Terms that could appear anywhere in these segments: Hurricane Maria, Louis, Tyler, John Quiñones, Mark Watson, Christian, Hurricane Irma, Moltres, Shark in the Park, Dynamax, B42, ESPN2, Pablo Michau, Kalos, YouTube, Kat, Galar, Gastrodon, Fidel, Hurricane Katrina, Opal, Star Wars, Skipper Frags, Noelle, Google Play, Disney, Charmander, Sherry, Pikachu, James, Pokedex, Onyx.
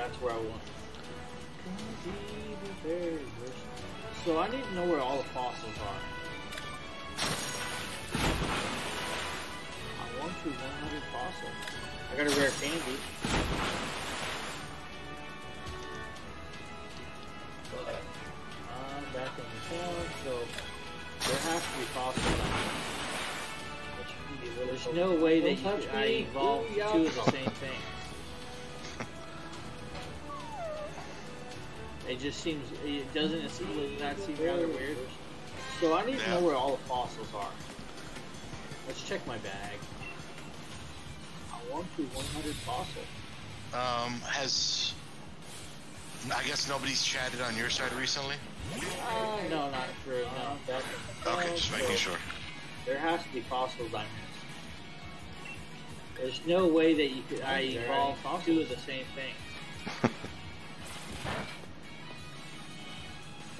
That's where I want. So I need to know where all the fossils are. I want to 100 fossils. I got a rare candy. I'm back in the town, so there has to be fossils on here. There's no way that I evolved two of the same thing. It just seems, it doesn't seem rather weird. So I need to know where all the fossils are. Let's check my bag. I want to 100 fossils. I guess nobody's chatted on your side recently? No, not for, no. Okay, just making sure. There has to be fossils on this. There's no way that you could evolve two of the same thing.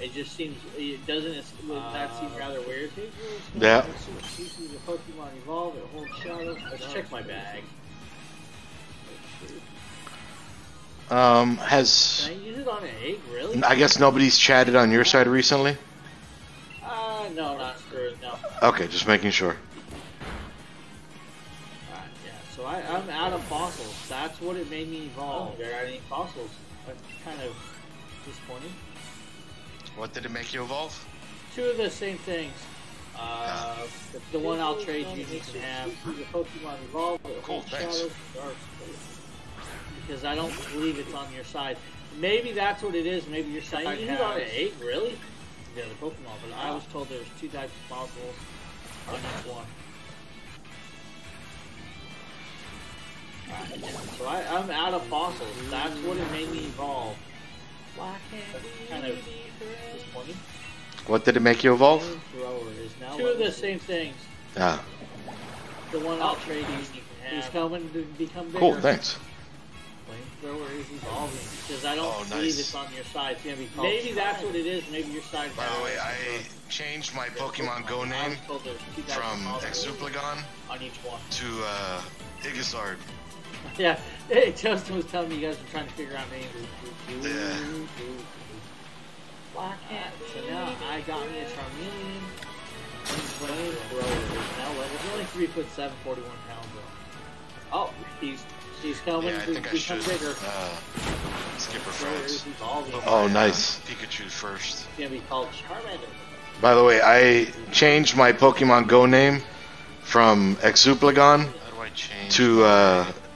It just seems, it doesn't that seem rather weird? Yeah. Species of Pokemon evolve, it holds shadows. Let's check my bag. Can I use it on an egg, really? I guess nobody's chatted on your side recently? No, not screwed, no. Okay, just making sure. Alright, yeah, so I'm out of fossils. That's what it made me evolve. There are any fossils. That's kind of disappointing. What did it make you evolve? Two of the same things. The one I'll trade you needs to have. The Pokemon evolve. Cool, thanks. Because I don't believe it's on your side. Maybe that's what it is. Maybe your side has. You got an 8, really? The other Pokemon, but I was told there was two types of fossils on that one. Alright, yeah. So I'm out of fossils. That's what it made me evolve. Why can't we kind of disappointing. What did it make you evolve? Two of the same things. Ah. The one I'll trade you can have. He's coming to become bigger. Cool, thanks. Flamethrower is evolving because I don't believe it's on your side. It's gonna be called. Maybe that's what it is. Maybe your side. By the way, I changed my Pokemon Go name from Exuplegon on each one to Iggysard. Yeah, Justin was telling me you guys were trying to figure out names. Yeah. So now I got me a Charmeleon. Flamethrower is now level. He's only 3'7", 41 pounds. Oh, he's coming to become bigger. Skipper Frags. Oh, nice. Pikachu first. He's gonna be called Charmander. By the way, I changed my Pokemon Go name from Exuplegon to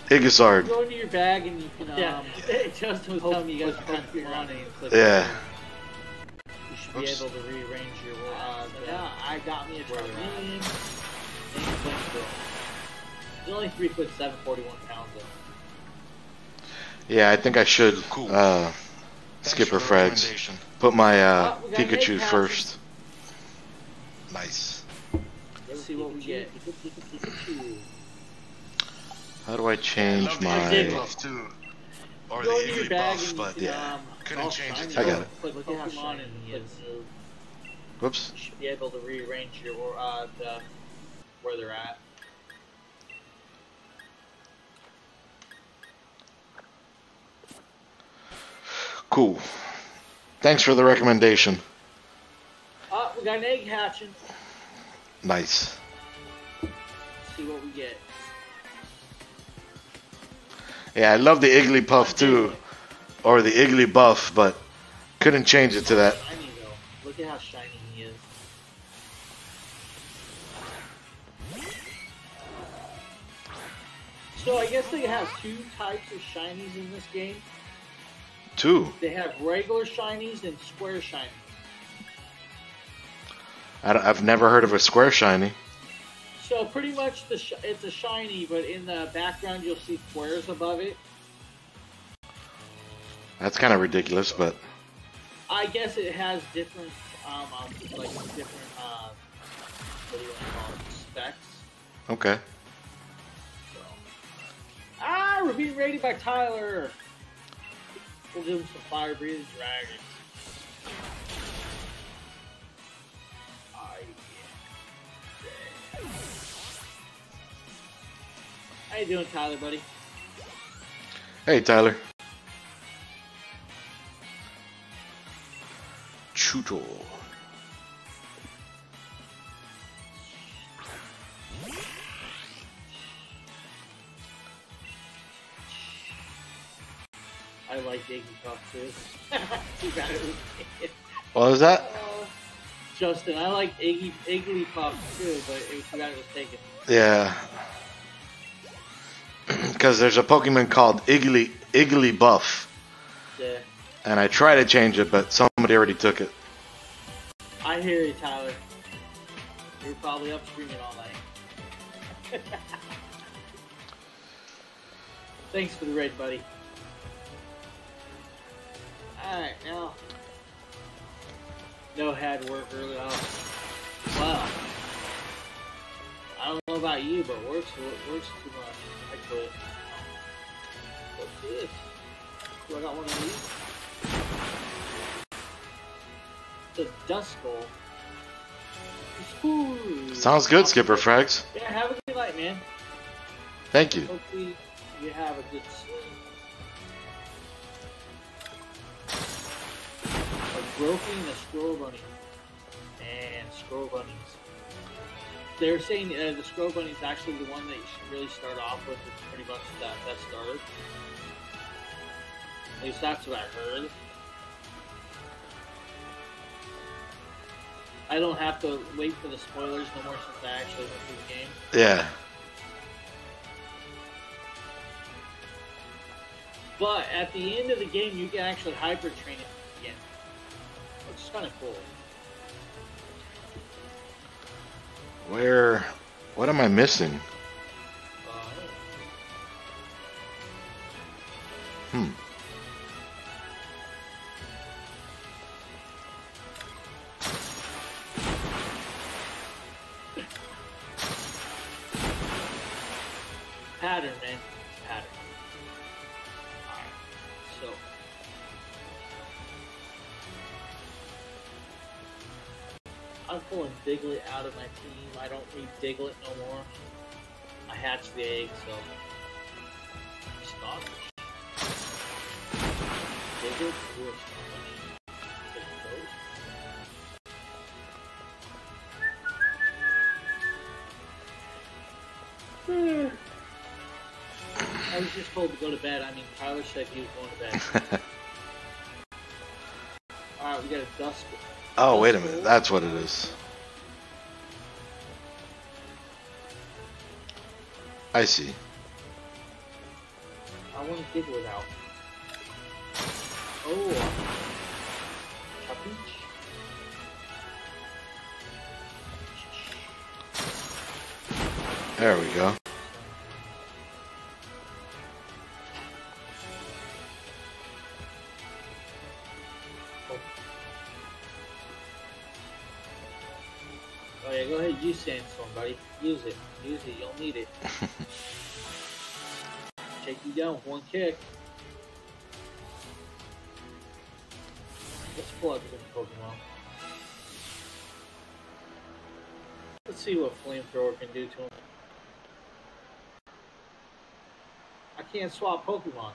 Iggysard. Go into your bag and you can. Justin was telling me you guys are trying to figure out names. Yeah. You should be able to rearrange your world. Yeah, I got me a Charmander. He's only 3'7", 41 pounds though. Yeah, I think I should Skipper Frags. Put my Pikachu first. Nice. Let's see what we get. How do I change my Igglybuff too? Or the Igglybuff, but yeah. Couldn't change it. I got it. Whoops. You should be able to rearrange your where they're at. Cool. Thanks for the recommendation. Oh, we got an egg hatching. Nice. Let's see what we get. Yeah, I love the Igglybuff too. Or the Igglybuff, but couldn't change it to that. Shiny though. Look at how shiny he is. So I guess they have two types of shinies in this game. Two. They have regular shinies and square shinies. I've never heard of a square shiny. So pretty much it's a shiny, but in the background you'll see squares above it. That's kind of ridiculous, but I guess it has different, like different, what do you call it, specs. Okay. So. Ah, we're being raided by Tyler. We'll give him some fire breathing dragons. How you doing, Tyler, buddy? Hey, Tyler. Johto. I like Igglybuff too. What was that? Justin, I like Igglybuff too, but it was forgot it was taken. Yeah. Because there's a Pokemon called Igglybuff. Yeah. And I tried to change it, but somebody already took it. I hear you, Tyler. You're probably up streaming all night. Thanks for the raid, buddy. Alright, now. No had work early on. Wow. I don't know about you, but work's too much. I quit. What's this? Do I got one of these? It's a dust bowl. Ooh. Sounds good, Skipper Frags. Yeah, have a good night, man. Thank you. Hopefully you have a good sleep. A groping a Scorbunny. And Scorbunnies. They're saying the Scorbunny is actually the one that you should really start off with. It's pretty much the best starter. At least that's what I heard. I don't have to wait for the spoilers no more since I actually went through the game. Yeah. But at the end of the game, you can actually hyper train it again, which is kind of cool. Where? What am I missing? Pattern, man. Pattern. Alright. So. I'm pulling Diglett out of my team. I don't need Diglett no more. I hatched the egg, so. Stop. Diglett or Scorbunny? I was just told to go to bed. I mean, Tyler said he was going to bed. Alright, we got a dust. Oh, wait a minute. That's what it is. I see. I want to dig it out. Oh. Capiche. There we go. Go ahead, use Sandstorm, buddy. Use it. Use it. You'll need it. Take you down with one kick. Let's pull out the different Pokemon. Let's see what Flamethrower can do to him. I can't swap Pokemon.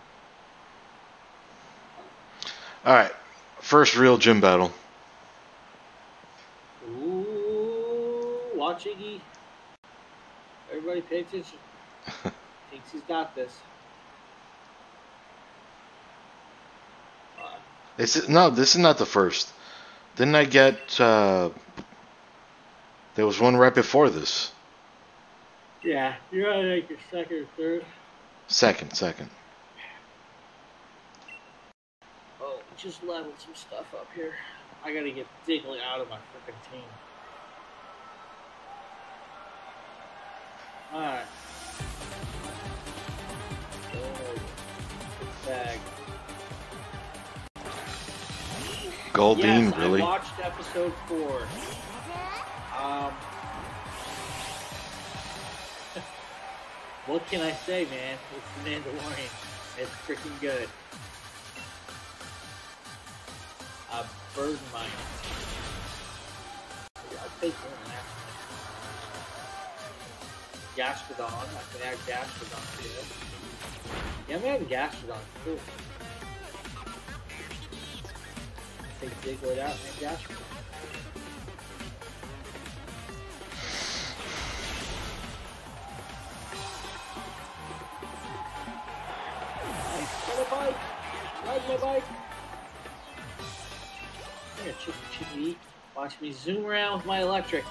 Alright. First real gym battle. Watch Iggy. Everybody pay attention. Thinks he's got this. No, this is not the first. Didn't I get... there was one right before this. Yeah, you're on like your second or third. Second. Oh, just leveled some stuff up here. I gotta get Diglett out of my freaking team. Alright. Gold beam, yes, really? I watched episode 4. What can I say, man? It's the Mandalorian. It's freaking good. A bird mine. I'll take one now. Gastrodon, I can add Gastrodon to it. Yeah, I'm adding Gastrodon too. Take Diglett out and Gastrodon. Nice, bike! Ride my bike! I'm gonna check the TV. Watch me zoom around with my electric.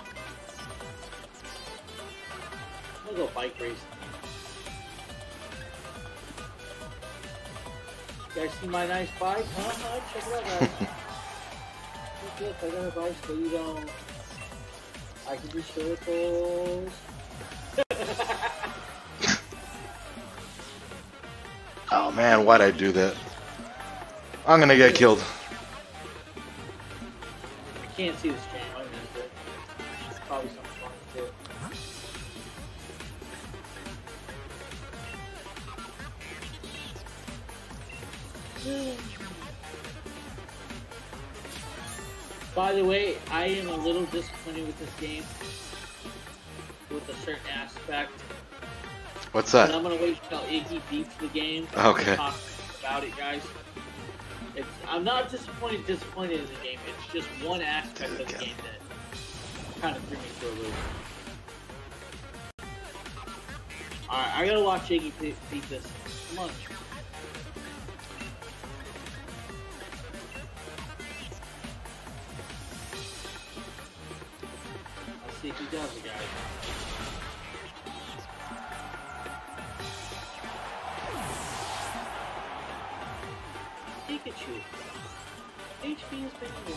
I'll go bike racing. You guys see my nice bike? Huh? Check it out, guys. Look, I got a bike so you don't. I can do circles. Oh man, why'd I do that? I'm gonna get killed. I can't see this game. I missed it. It's probably something wrong with it. By the way, I am a little disappointed with this game, with a certain aspect. What's that? And I'm gonna wait till Iggy beats the game. Okay. Talk about it, guys. It's, I'm not disappointed in the game. It's just one aspect of the game that kind of threw me for a loop. All right, I gotta watch Iggy beat this. Come on. See if he does it, guys. Pikachu. HP has been low.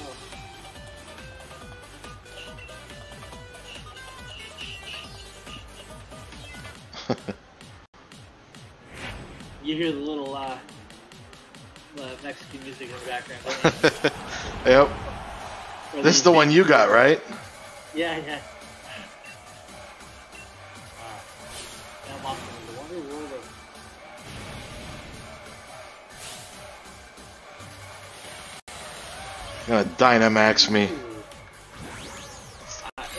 You hear the little Mexican music in the background. Yep. Or this is the one you got, right? Yeah, yeah. Gonna Dynamax me.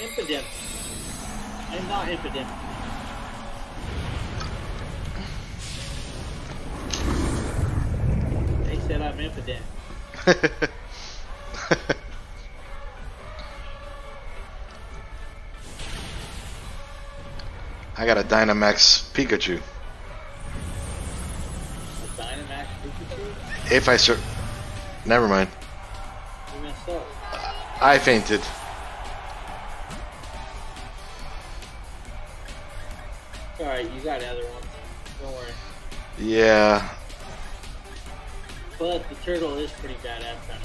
Impidimp. I'm not Impidimp. They said I'm Impidimp. I got a Dynamax Pikachu. A Dynamax Pikachu? If I never mind. So. I fainted. Alright, you got another one. Don't worry. Yeah. But the turtle is pretty bad at that.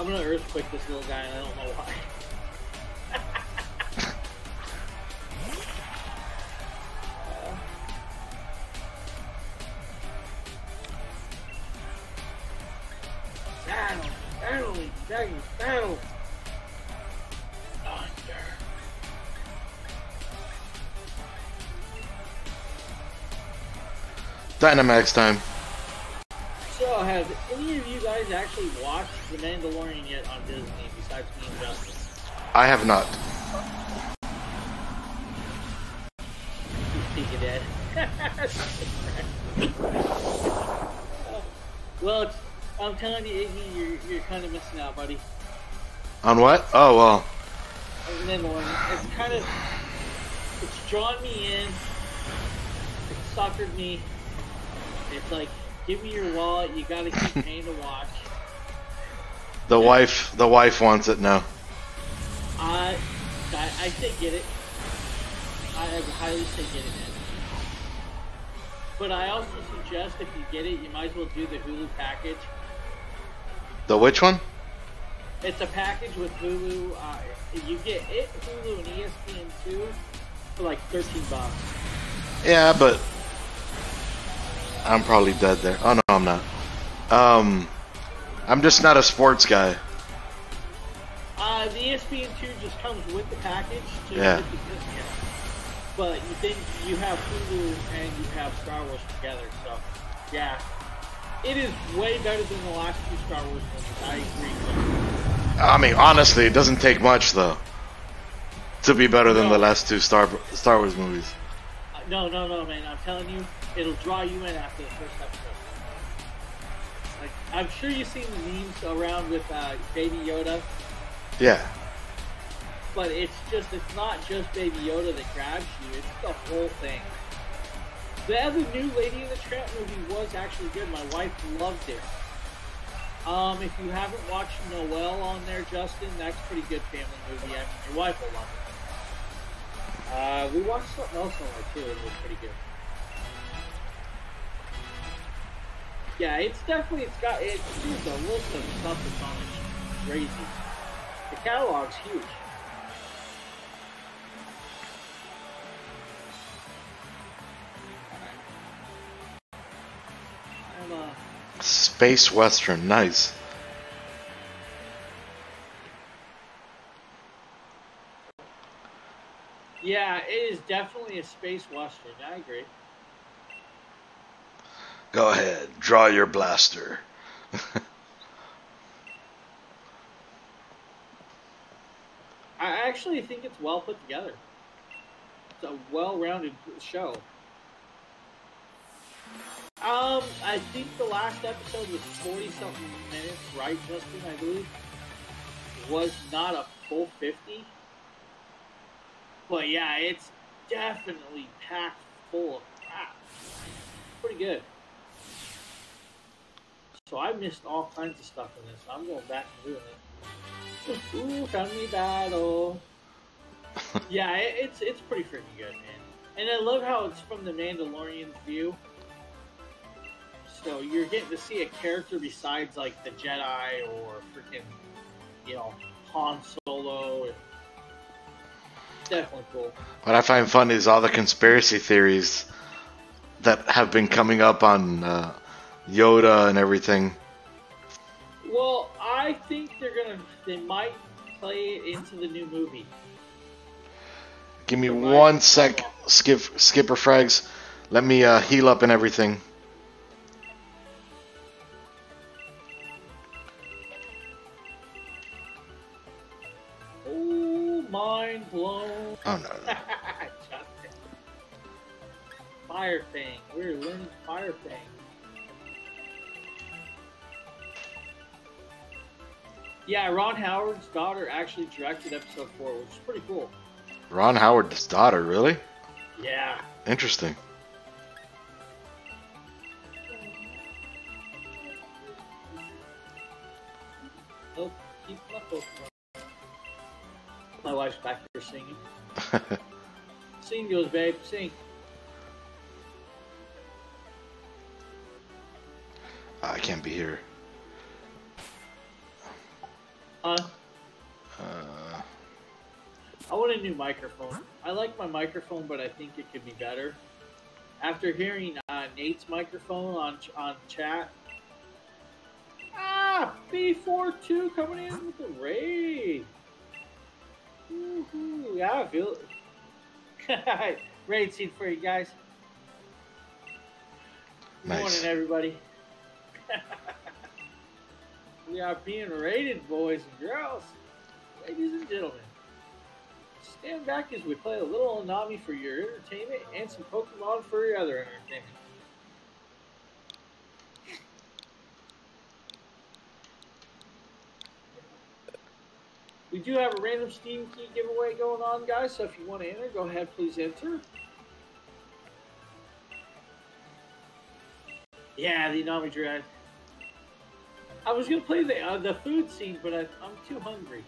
I'm gonna earthquake this little guy and I don't know why. Battle! Thunder! Dynamax time. So, have any of you guys actually watched The Mandalorian yet on Disney, besides me and Justin? I have not. You speak of that. Well, it's... I'm telling you, Iggy, you're kind of missing out, buddy. On what? Oh, well. And then one, it's kind of... It's drawn me in. It's suckered me. It's like, give me your wallet, you gotta keep paying to watch. The wife wants it now. I say get it. I highly say get it, man. But I also suggest if you get it, you might as well do the Hulu package. The which one? It's a package with Hulu. You get it, Hulu, and ESPN2 for like $13. Yeah, but I'm probably dead there. Oh no, I'm not. I'm just not a sports guy. The ESPN2 just comes with the package. To yeah. But you think you have Hulu and you have Star Wars together, so yeah. It is way better than the last two Star Wars movies, I agree. I mean, honestly, it doesn't take much, though, to be better than the last two Star Wars movies. No, man, I'm telling you, it'll draw you in after the first episode. Like, I'm sure you've seen memes around with Baby Yoda. Yeah. But it's just, it's not just Baby Yoda that grabs you, it's the whole thing. The other New Lady in the Tramp movie was actually good. My wife loved it. If you haven't watched Noelle on there, Justin, that's a pretty good family movie. I mean, your wife will love it. We watched something else on there, too. It was pretty good. Yeah, it's definitely, it's just a list of stuff that's on it. Crazy. The catalog's huge. Space Western, nice. Yeah, it is definitely a Space Western, I agree. Go ahead, draw your blaster. I actually think it's well put together. It's a well-rounded show. I think the last episode was 40-something minutes, right, Justin, I believe? Was not a full 50. But yeah, it's definitely packed full of crap. Pretty good. So I missed all kinds of stuff in this. I'm going back and doing it. Ooh, family battle. Yeah, it's pretty freaking good, man. And I love how it's from the Mandalorian's view. So you're getting to see a character besides, like, the Jedi or freaking, you know, Han Solo. It's definitely cool. What I find funny is all the conspiracy theories that have been coming up on Yoda and everything. Well, I think they might play it into the new movie. Give me one sec, Skipper Frags. Let me heal up and everything. Mind blown. Oh no! No. Fire Fang. We're learning Fire Fang. Yeah, Ron Howard's daughter actually directed episode 4, which is pretty cool. Ron Howard's daughter, really? Yeah. Interesting. Nope. Keep up, Pokemon. My wife's back here singing. Sing goes, babe. Sing. I can't be here. I want a new microphone. I like my microphone, but I think it could be better. After hearing Nate's microphone on chat. Ah! B42 coming in with the raid. Woohoo! Yeah, I feel it. Raid scene for you guys. Nice. Morning, everybody. We are being raided, boys and girls. Ladies and gentlemen. Stand back as we play a little Onami for your entertainment and some Pokemon for your other entertainment. We do have a random Steam key giveaway going on, guys, so if you want to enter, go ahead, please enter. Yeah, the Onami Drive. I was going to play the food scene, but I'm too hungry.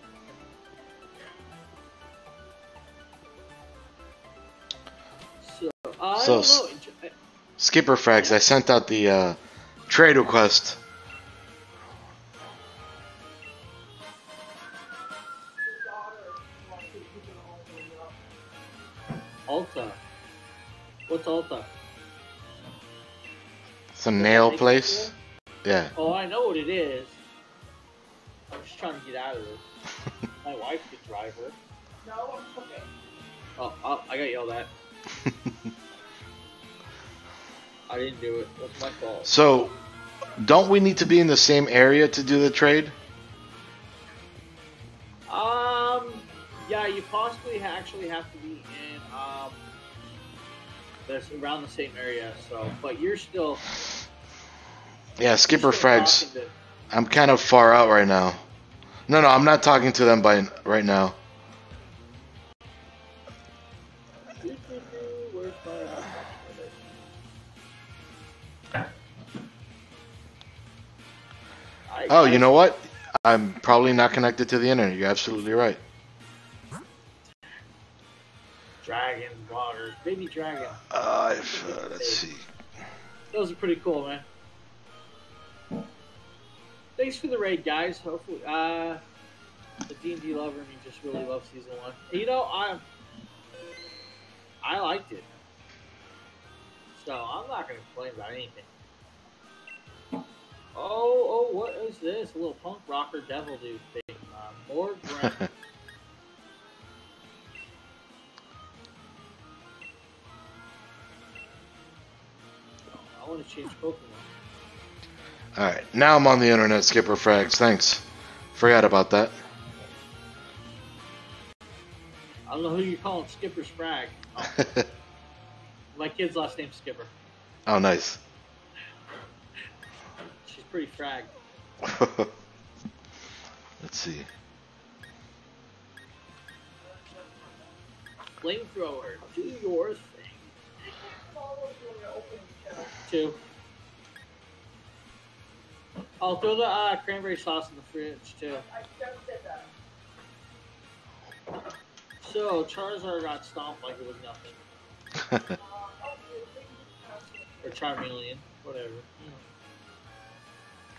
So, I don't know. Skipper Frags, I sent out the trade request. Ulta. What's Ulta? It's a nail place. Yeah. Oh, I know what it is. I'm just trying to get out of this. My wife could drive her. No, I'm okay. Oh, I got yelled at. I didn't do it. That's my fault. So, don't we need to be in the same area to do the trade? Yeah, you possibly actually have to be in around the same area. So, but you're still Yeah, Skipper Frags. I'm kind of far out right now. No, I'm not talking to them by right now. Oh, you know what? I'm probably not connected to the internet. You're absolutely right. Dragon water, baby dragon. Let's see. Those are pretty cool, man. Thanks for the raid, guys. Hopefully, the D&D lover in me just really loves season 1. You know, I liked it, so I'm not gonna complain about anything. Oh, what is this? A little punk rocker devil dude thing. More ground. I want to change Pokemon. Alright, now I'm on the internet, Skipper Frags. Thanks. Forgot about that. I don't know who you're calling Skipper Frag. Oh. My kid's last name's Skipper. Oh, nice. Pretty fragged. Let's see. Flamethrower, do your thing. Two. I'll throw the cranberry sauce in the fridge too. I just did that. So Charizard got stomped like it was nothing. Or Charmeleon, whatever. You know.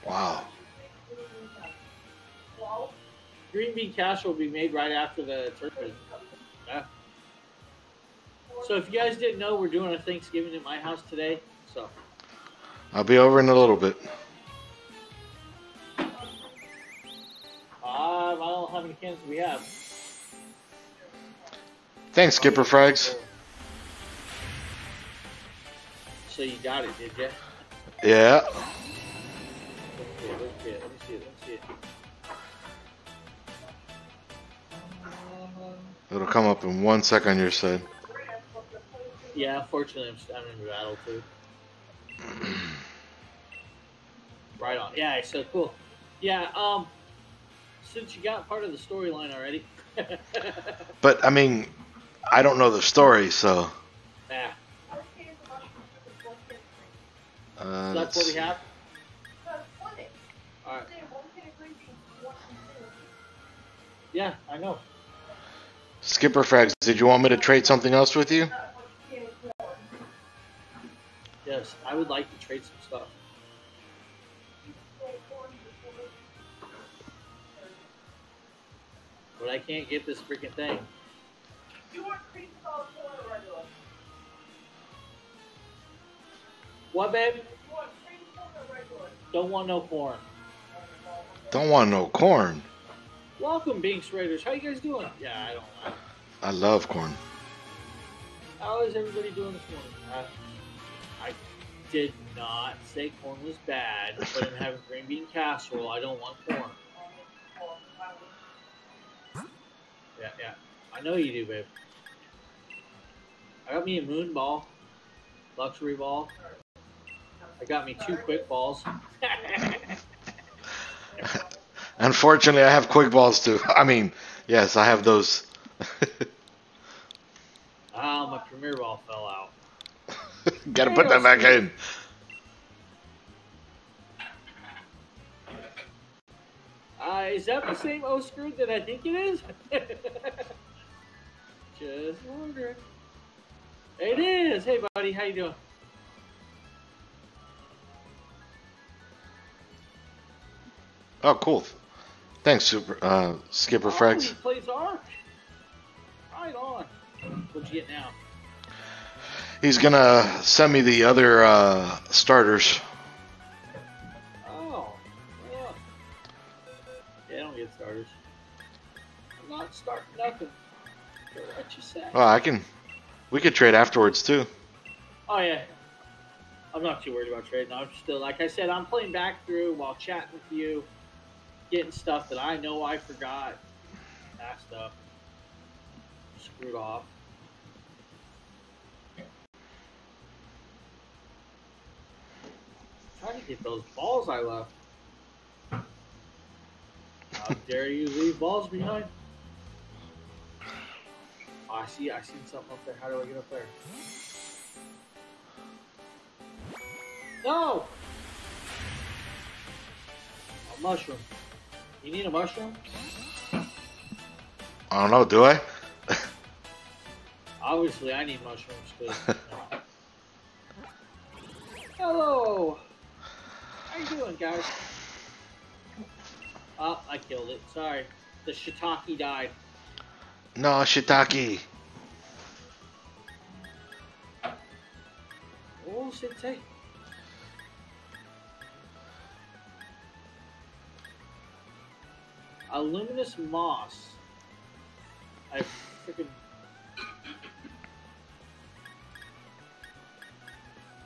Wow. Green bean cash will be made right after the turkey. Yeah. So if you guys didn't know, we're doing a Thanksgiving at my house today. So I'll be over in a little bit. I don't know how many cans we have. Thanks, Skipper Frags. So you got it, did you? Yeah. Let me see it. It'll come up in 1 sec on your side. Yeah, unfortunately, I'm in battle too. Right on. Yeah, so cool. Yeah, since you got part of the storyline already. But I mean, I don't know the story, so. Yeah. So that's what we have. Right. Yeah, I know. Skipper Frags, did you want me to trade something else with you? Yes, I would like to trade some stuff. But I can't get this freaking thing. What, babe? Don't want no corn. Don't want no corn. Welcome, Binx Raiders. How you guys doing? Yeah, I don't know. I love corn. How is everybody doing this morning? I did not say corn was bad, but I'm having green bean casserole. I don't want corn. Yeah. I know you do, babe. I got me a moon ball. Luxury ball. I got me 2 quick balls. Unfortunately, I have quick balls too. I mean, yes, I have those. Ah, my premier ball fell out. Gotta put that back in. Is that the same O screw that I think it is? Just wondering. It is. Hey, buddy, how you doing? Oh, cool. Thanks, Skipper Frags. He plays Ark? Right on. What'd you get now? He's going to send me the other starters. Oh. Yeah, I don't get starters. I'm not starting nothing. What you say? Well, I can... We could trade afterwards, too. Oh, yeah. I'm not too worried about trading. I'm still, like I said, I'm playing back through while chatting with you. Getting stuff that I know I forgot. That stuff. Screwed off. I'm trying to get those balls I left. How dare you leave balls behind? Oh, I seen something up there. How do I get up there? No! A mushroom. You need a mushroom? I don't know, do I? Obviously, I need mushrooms, because... Hello! How you doing, guys? Oh, I killed it. Sorry. The shiitake died. No, shiitake! What does it take? A luminous moss. I freaking...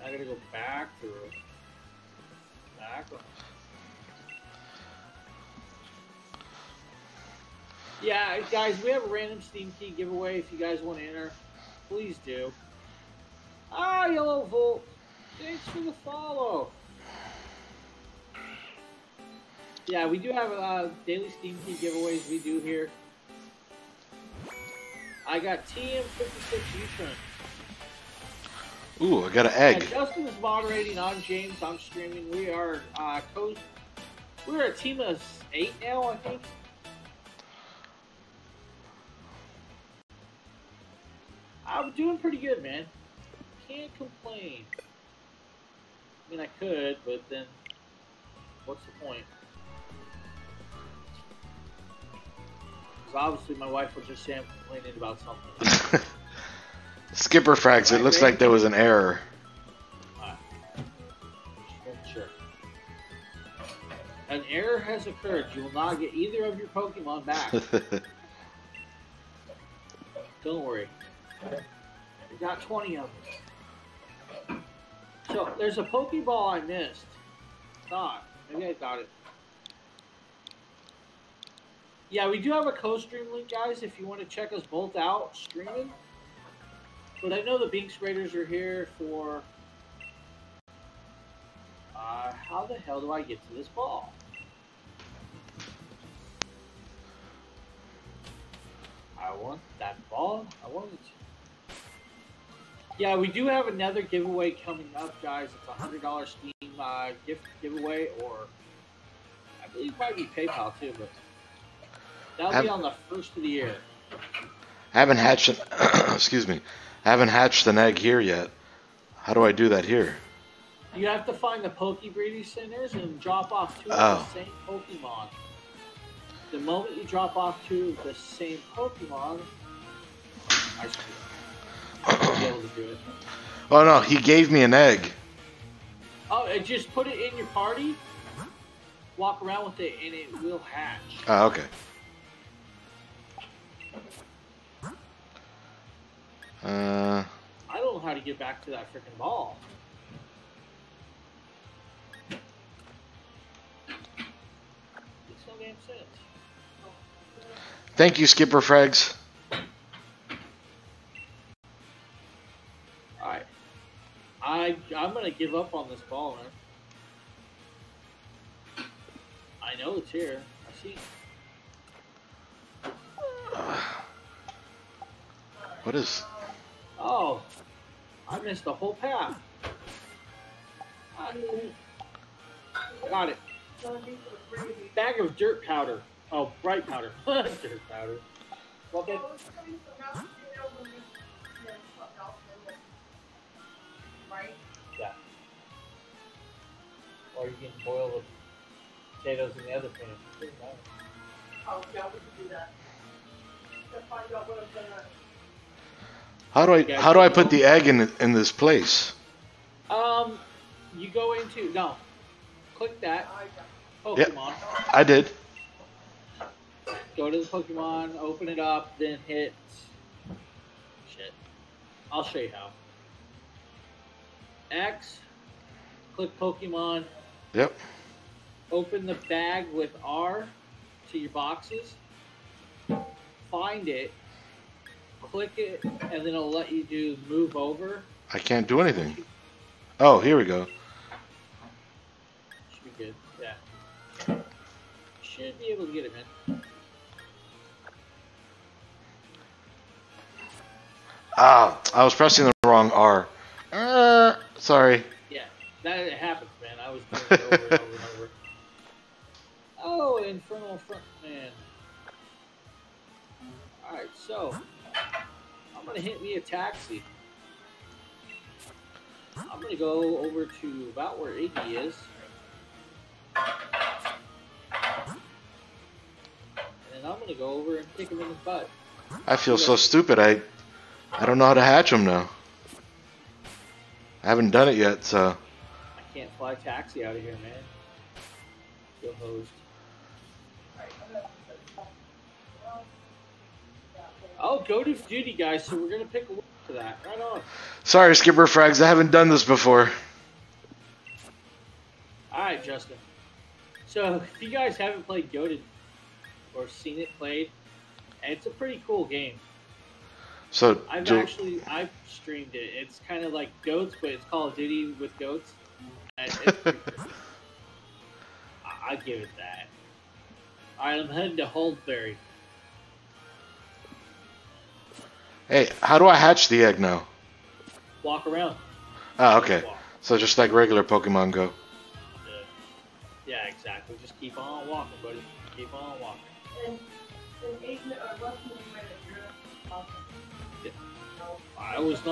I gotta go back through it. Back up. Yeah, guys, we have a random Steam key giveaway. If you guys want to enter, please do. Ah, Yellow Volt. Thanks for the follow. Yeah, we do have daily Steam key giveaways we do here. I got TM56 U-turn. Ooh, I got an egg. Yeah, Justin is moderating. I'm James. I'm streaming. We are we're a team of 8 now, I think. I'm doing pretty good, man. Can't complain. I mean, I could, but then what's the point? Because obviously my wife was just saying I'm complaining about something. Skipper Frags, it looks like there was an error. Sure. An error has occurred. You will not get either of your Pokemon back. Don't worry. We got 20 of them. So, there's a Pokeball I missed. Maybe I got it. Yeah, we do have a co-stream link, guys, if you want to check us both out streaming. But I know the Binx Raiders are here for... how the hell do I get to this ball? I want that ball. I want it. Yeah, we do have another giveaway coming up, guys. It's a $100 Steam gift giveaway, or I believe it might be PayPal, too. But that'll be on the 1st of the year. I haven't hatched an... Excuse me. I haven't hatched an egg here yet. How do I do that here? You have to find the Poke Breeding Centers and drop off 2 of the same Pokemon. The moment you drop off 2 of the same Pokemon... I'll be able to do it. Oh no, he gave me an egg. Oh, and just put it in your party, walk around with it, and it will hatch. Oh, okay. I don't know how to get back to that freaking ball. Makes no damn sense. Thank you, Skipper Frags. Alright. I'm gonna give up on this ball, man. I know it's here. I see it. What is... Oh, I missed the whole path. Got it. Bag of dirt powder. Oh, bright powder. Dirt powder. Okay. Yeah. Or you can boil the potatoes in the other pan. Oh, yeah, we can do that. To find out what I'm gonna... How do I put the egg in this place? You go into click that Pokemon. Yep, I did. Go to the Pokemon, open it up, then hit. Shit, I'll show you how. X, click Pokemon. Yep. Open the bag with R to your boxes. Find it. Click it, and then it'll let you do move over. I can't do anything. Oh, here we go. should be able to get him in. Ah, I was pressing the wrong R. Sorry. Yeah, that happens, man. I was doing it over and over and over. Oh, Infernal Frontman. Alright, so I'm gonna hit me a taxi. I'm gonna go over to about where Iggy is. And I'm gonna go over and kick him in the butt. I feel so stupid. I don't know how to hatch him now. I haven't done it yet, so. I can't fly taxi out of here, man. Still hosed. Oh, Goat of Duty, guys, so we're gonna pick a look for that. Right on. Sorry, Skipper Frags, I haven't done this before. Alright, Justin. So, if you guys haven't played Goated or seen it played, it's a pretty cool game. So I've streamed it. It's kind of like Goats, but it's Call of Duty with goats. It's pretty cool. I'll give it that. All right, I'm heading to Holdberry. Hey, how do I hatch the egg now? Walk around. Oh, okay. So just like regular Pokemon Go. Yeah, exactly. Just keep on walking, buddy. Keep on walking. I was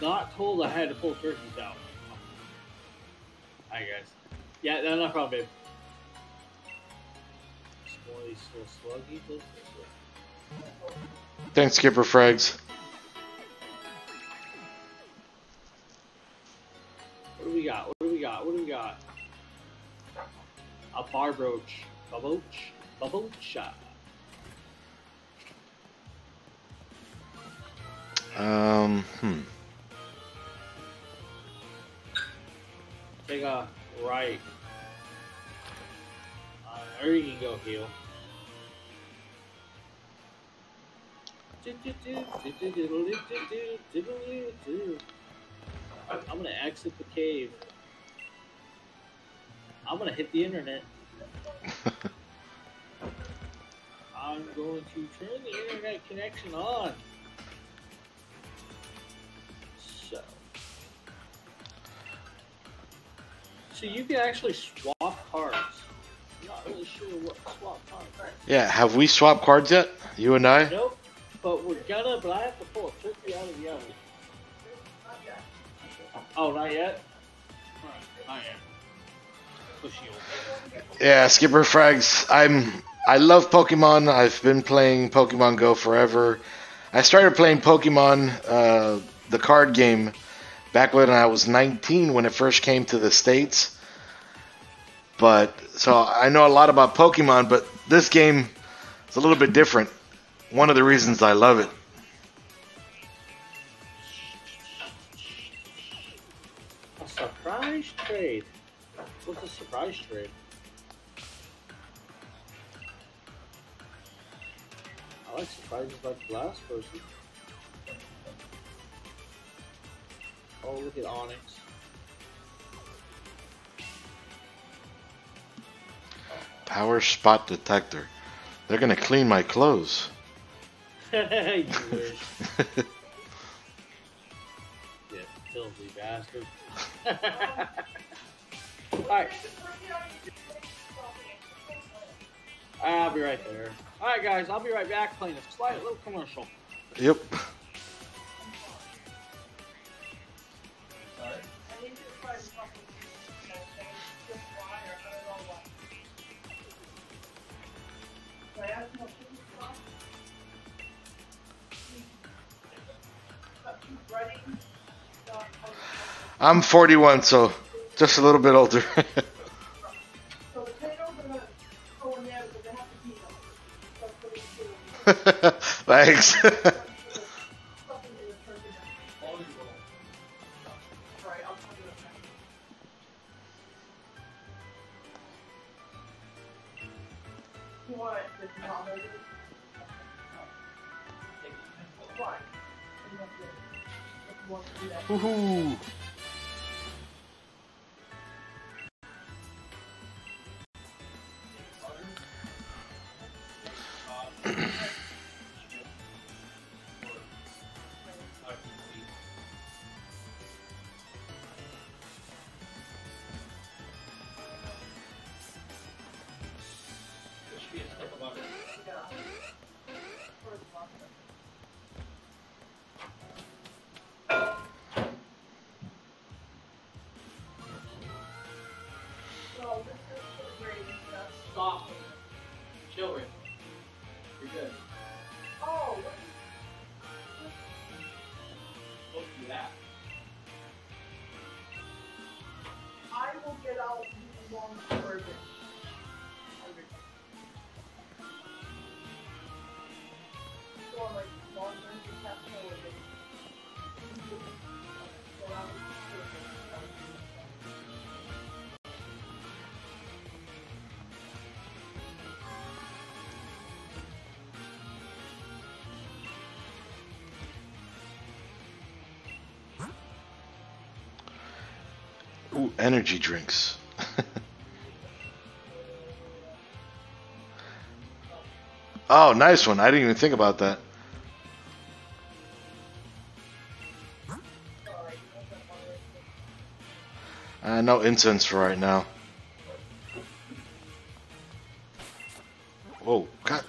not told I had to pull turkeys out. Hi guys. Yeah, no, no problem, babe. Some more of these little sluggies. Thanks, Skipper Frags. What do we got? What do we got? What do we got? A bar brooch. Bubble shot. Take a right. Or you can go heel. I'm gonna exit the cave. I'm gonna hit the internet. I'm going to turn the internet connection on. So you can actually swap cards. I'm not really sure what swap cards are. Yeah, have we swapped cards yet? You and I? Nope, but we're gonna, but I have to pull a turkey out of the oven. Oh, not yet? Alright, not yet. Yeah, Skipper Frags, I love Pokemon. I've been playing Pokemon Go forever. I started playing Pokemon, the card game, back when I was 19 when it first came to the States. But so I know a lot about Pokemon, but this game is a little bit different. One of the reasons I love it. A surprise trade. What's a surprise trade? I like surprises like the last person. Oh, look at Onyx. Power spot detector. They're gonna clean my clothes. You wish. Yeah, filthy bastard. Alright. I'll be right there. Alright guys, I'll be right back playing a slight little commercial. Yep. I'm 41, so just a little bit older. Thanks. Woohoo! soft children. You're good. Oh! Look at that. I will get out long further. So I'm like long version capital with it. So I was ooh, energy drinks. Oh, nice one. I didn't even think about that. No incense for right now. Whoa, God.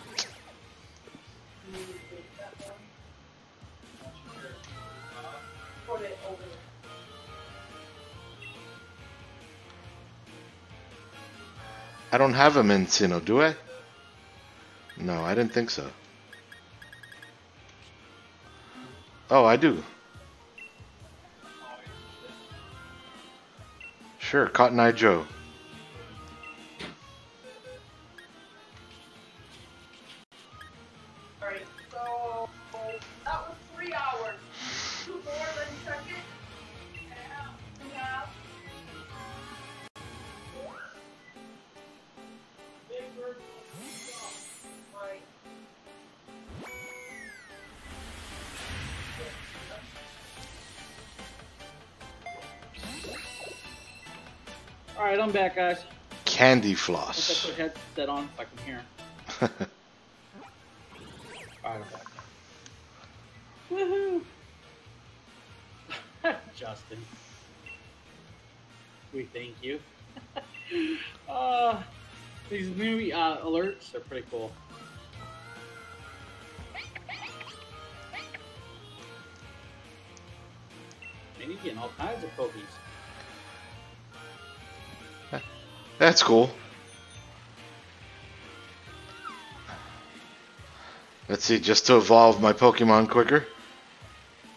I don't have a Mincino, do I? No, I didn't think so. Oh, I do. Sure, Cotton Eye Joe. Alright, so that was 3 hours. 2 more, then check it. And a half. Alright, I'm back, guys. Candy floss. I put a headset on so I can hear. Alright, I'm back. Woohoo! Justin. We thank you. These new alerts are pretty cool. And you get all kinds of pokies. That's cool. Let's see, just to evolve my Pokemon quicker.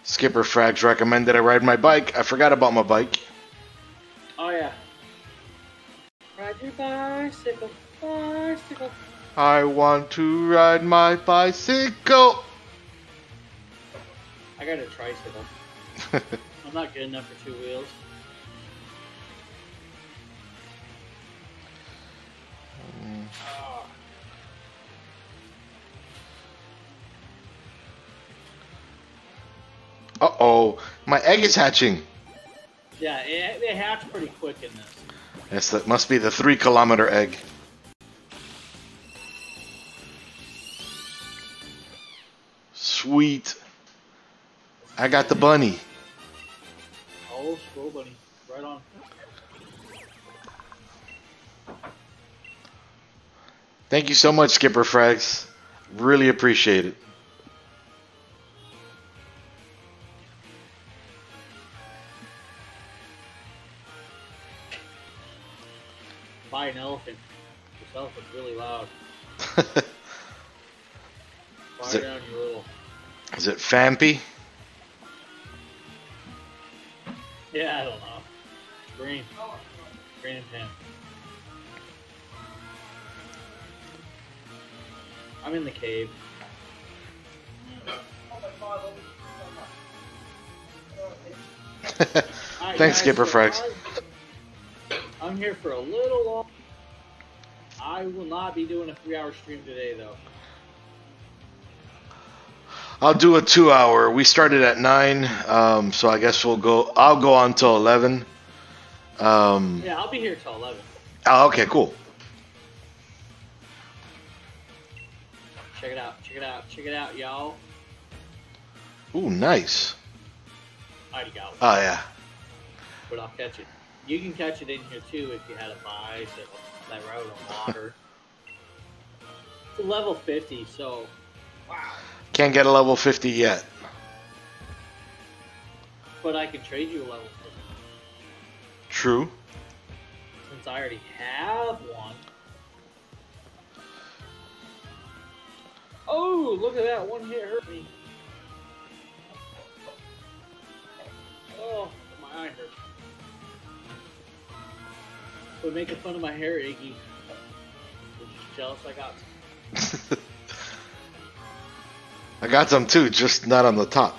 Skipper Frags recommended I ride my bike. I forgot about my bike. Oh, yeah. Ride your bicycle, bicycle. I want to ride my bicycle. I got a tricycle. I'm not good enough for 2 wheels. Uh-oh, my egg is hatching. Yeah, they hatch pretty quick in this. Yes, that must be the 3-kilometer egg. Sweet. I got the bunny. Oh, Scorbunny. Right on. Thank you so much, Skipper Frags. Really appreciate it. Buy an elephant. This elephant's really loud. Fire down your little. Is it Fampy? Yeah, I don't know. Green. Green and Pam. I'm in the cave. Thanks, Skipper Frags. I'm here for a little while. I will not be doing a 3-hour stream today, though. I'll do a 2-hour. We started at 9, so I guess we'll go. I'll go on till 11. Yeah, I'll be here till 11. Oh, okay, cool. Check it out! Check it out! Check it out, y'all! Ooh, nice! I already got one. Oh yeah. But I'll catch it. You can catch it in here too if you had a bicycle that rode on water. It's a level 50, so wow. Can't get a level 50 yet. But I can trade you a level 50. True. Since I already have one. Oh, look at that. One hit hurt me. Oh, my eye hurt. But making fun of my hair, Iggy. I'm just jealous I got some. I got some too, just not on the top.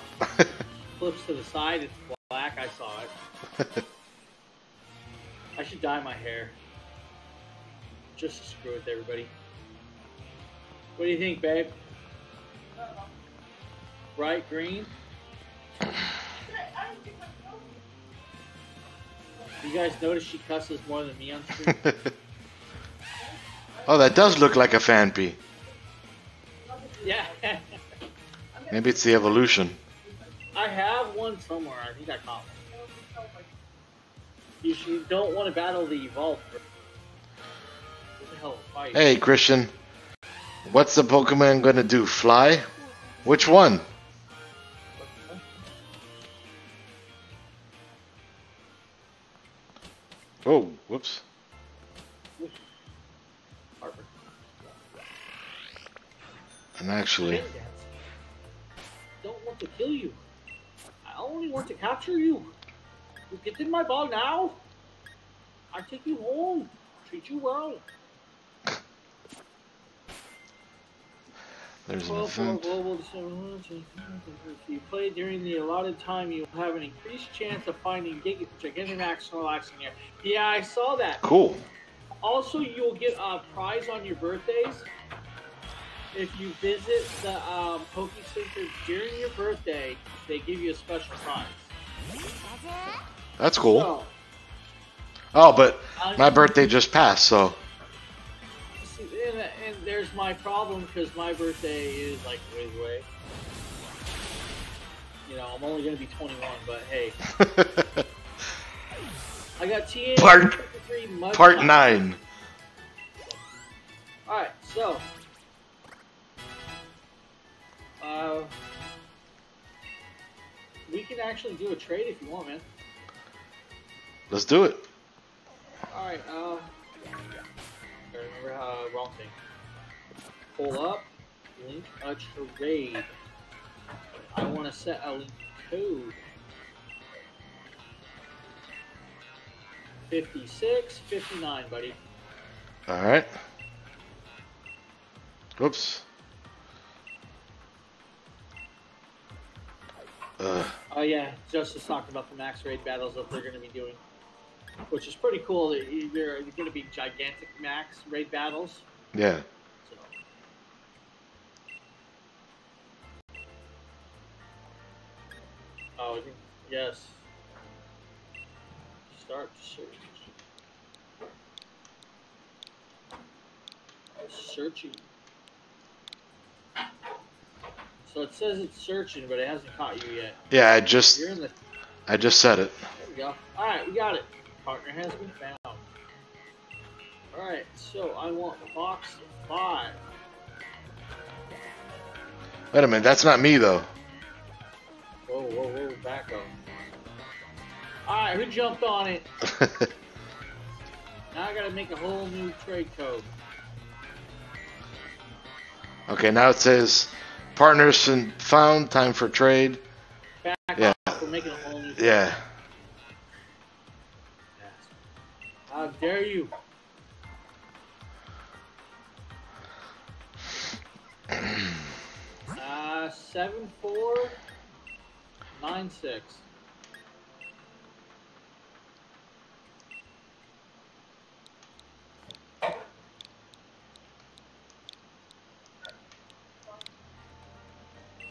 Flips to the side, it's black, I saw it. I should dye my hair. Just to screw with everybody. What do you think, babe? Bright green? You guys notice she cusses more than me on stream? Oh, that does look like a fan pee. Yeah. Maybe it's the evolution. I have one somewhere. I think I caught one. You don't want to battle the evolved. It's a hell of a fight. Hey, Christian. What's the Pokemon gonna do? Fly? Which one? Oh, whoops. And actually... I don't want to kill you. I only want to capture you. You get in my ball now. I take you home. Treat you well. There's an event. If you play during the allotted time, you'll have an increased chance of finding Gigantamax Snorlax in here. Yeah, I saw that. Cool. Also, you'll get a prize on your birthdays if you visit the Poké Center during your birthday. They give you a special prize. That's cool. So, oh, but my birthday just passed, so. And there's my problem, because my birthday is like way away. You know, I'm only going to be 21, but hey. I got TA Part 9. Alright, so. We can actually do a trade if you want, man. Let's do it. Alright, I remember how wrong thing. Pull up, link a trade. I want to set a link code. 56, 59, buddy. All right. Whoops. Oh yeah, Justice talked about the max raid battles that they're going to be doing. Which is pretty cool. They're going to be gigantic max raid battles. Yeah. So. Oh, yes. Start searching. So it says it's searching, but it hasn't caught you yet. Yeah, I just said it. There we go. All right, we got it. Partner has been found. Alright, so I want box 5. Wait a minute, that's not me though. Whoa, whoa, whoa, back up. Alright, who jumped on it? Now I gotta make a whole new trade code. Okay, now it says partners found, time for trade. Back off, we're making a whole new trade. Yeah. How dare you? Seven, 4, 9, 6.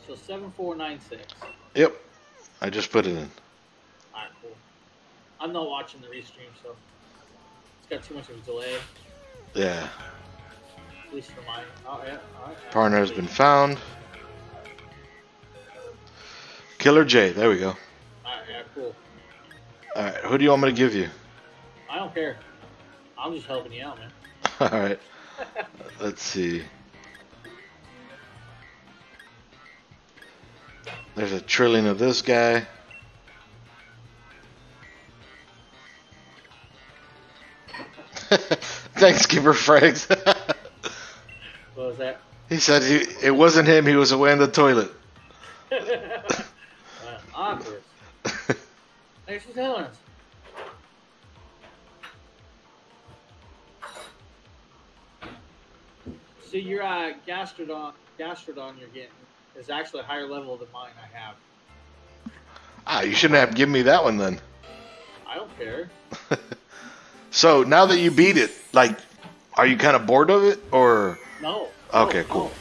So 7, 4, 9, 6. Yep, I just put it in. All right, cool. I'm not watching the restream, so. Got too much of a delay. Yeah. At least for mine. Oh, yeah. All right. Partner has been found. Killer J. There we go. Alright, yeah, cool. Alright, who do you want me to give you? I don't care. I'm just helping you out, man. Alright. Let's see. There's a trillion of this guy. Thanks, Skipper Frags. What was that? He said it wasn't him. He was away in the toilet. Awkward. Thanks for telling us. So your Gastrodon you're getting is actually a higher level than mine I have. Ah, you shouldn't have given me that one then. I don't care. So now that you beat it, like, are you kind of bored of it or? No. Okay, cool.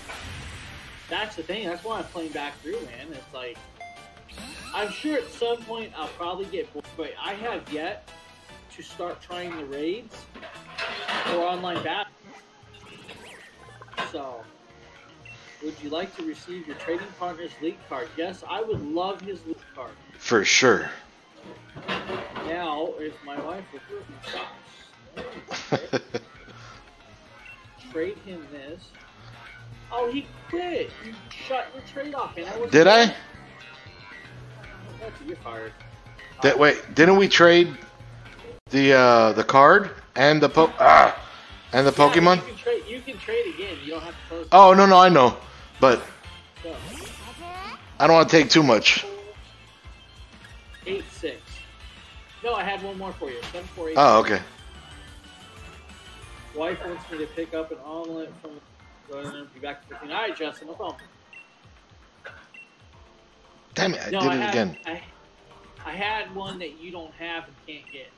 That's the thing. That's why I'm playing back through, man. It's like, I'm sure at some point I'll probably get bored, but I have yet to start trying the raids or online battles. So, would you like to receive your trading partner's league card? Yes, I would love his league card. For sure. Now, if my wife would do it, trade him this. Oh, he quit. You shut your trade off. And I was Did I? You're fired. That, wait, didn't we trade the card and the Pokemon? You can trade again. You don't have to close. Oh, no, I know. But so, I don't want to take too much. 8-6. No, I had one more for you. 7-4-8. Oh, okay. Wife wants me to pick up an omelet from and be back to 15. All right, Justin, no problem. Damn it, I did it again. I had one that you don't have and can't get.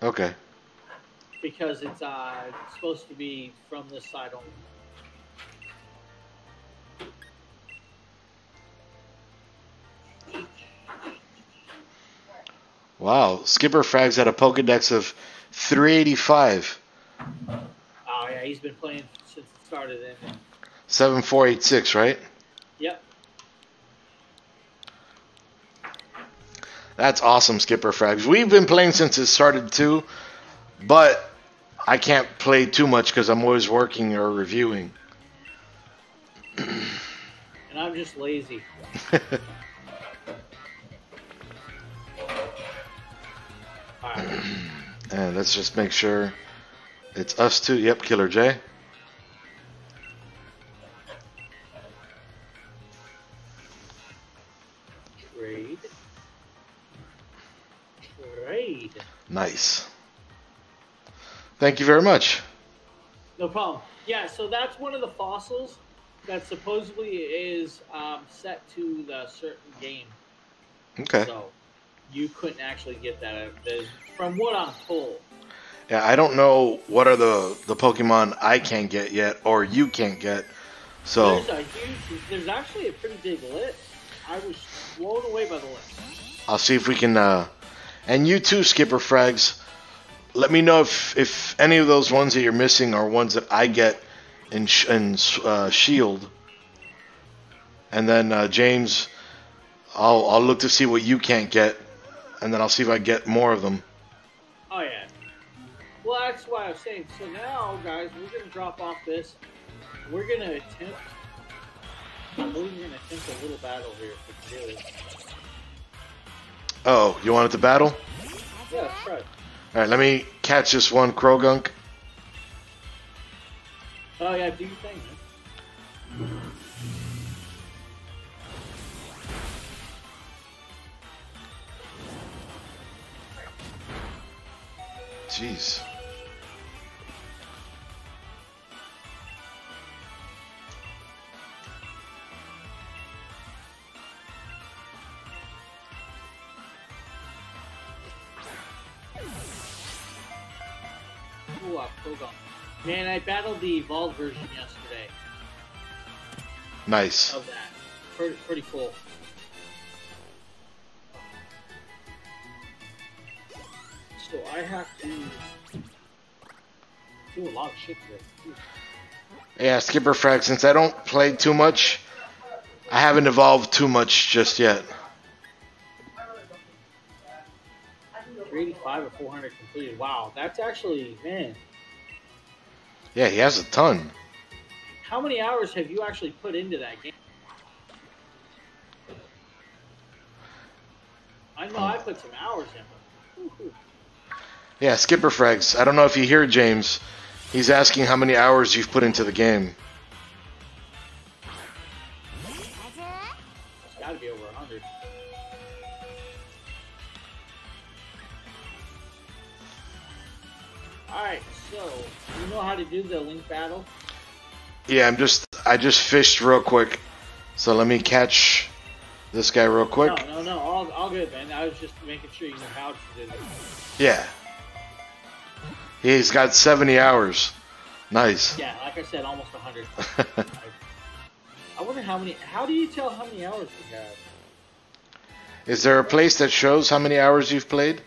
Okay. Because it's supposed to be from this side only. Wow, Skipper Frags had a Pokedex of 385. Oh yeah, he's been playing since it started. 7486, right? Yep. That's awesome, Skipper Frags. We've been playing since it started too, but I can't play too much because I'm always working or reviewing. And I'm just lazy. Alright. And let's just make sure it's us two. Yep, Killer J. Trade. Nice. Thank you very much. No problem. Yeah, so that's one of the fossils that supposedly is set to the certain game. Okay. So you couldn't actually get that from what I'm told. Yeah, I don't know what are the Pokemon I can't get yet or you can't get. So there's actually a pretty big list. I was blown away by the list. I'll see if we can and you too, Skipper Frags. Let me know if any of those ones that you're missing are ones that I get in Shield. And then James, I'll look to see what you can't get, and then I'll see if I get more of them. Oh, yeah. Well, that's why I was saying. So now, guys, we're going to drop off this. We're going to attempt... I'm going to attempt a little battle here for Julie. Oh, you wanted to battle? Yeah, let's try it. All right, let me catch this one, Krogunk. Oh, yeah, do your thing, man. Jeez. Ooh, man, I battled the evolved version yesterday. Nice. Of that. Pretty cool. So I have to do a lot of shit today. Yeah, Skipper Frag, since I don't play too much, I haven't evolved too much just yet. 385 or 400 completed. Wow, that's actually, man. Yeah, he has a ton. How many hours have you actually put into that game? I know I put some hours in, but... Woo-hoo. Yeah, Skipper Frags. I don't know if you hear James. He's asking how many hours you've put into the game. Alright, so, you know how to do the link battle? Yeah, I just fished real quick. So let me catch this guy real quick. No, all good, man. I was just making sure you know how to do it. Yeah. He's got 70 hours. Nice. Yeah, like I said, almost 100. I wonder how many... How do you tell how many hours you have? Is there a place that shows how many hours you've played?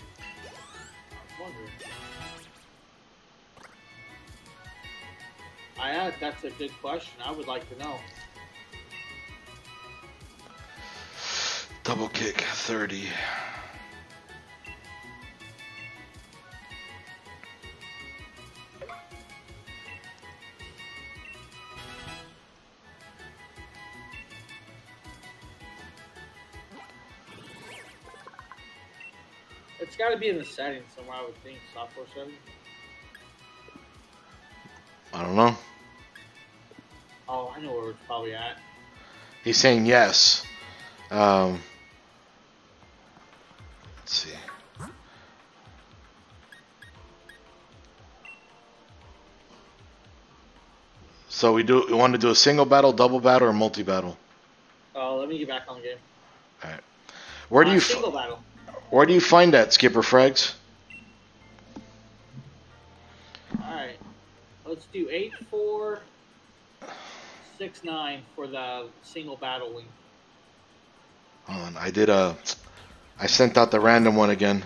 That's a good question. I would like to know. Double kick, 30. It's got to be in the settings somewhere, I would think. Software settings. I don't know. Oh, I know where it's probably at. He's saying yes. Let's see. So we want to do a single battle, double battle, or multi battle? Oh, let me get back on the game. All right. Where do you single battle? Where do you find that, Skipper Frags? All right. Let's do 8, 4, 6, 9 for the single battle link. Hold on, I sent out the random one again.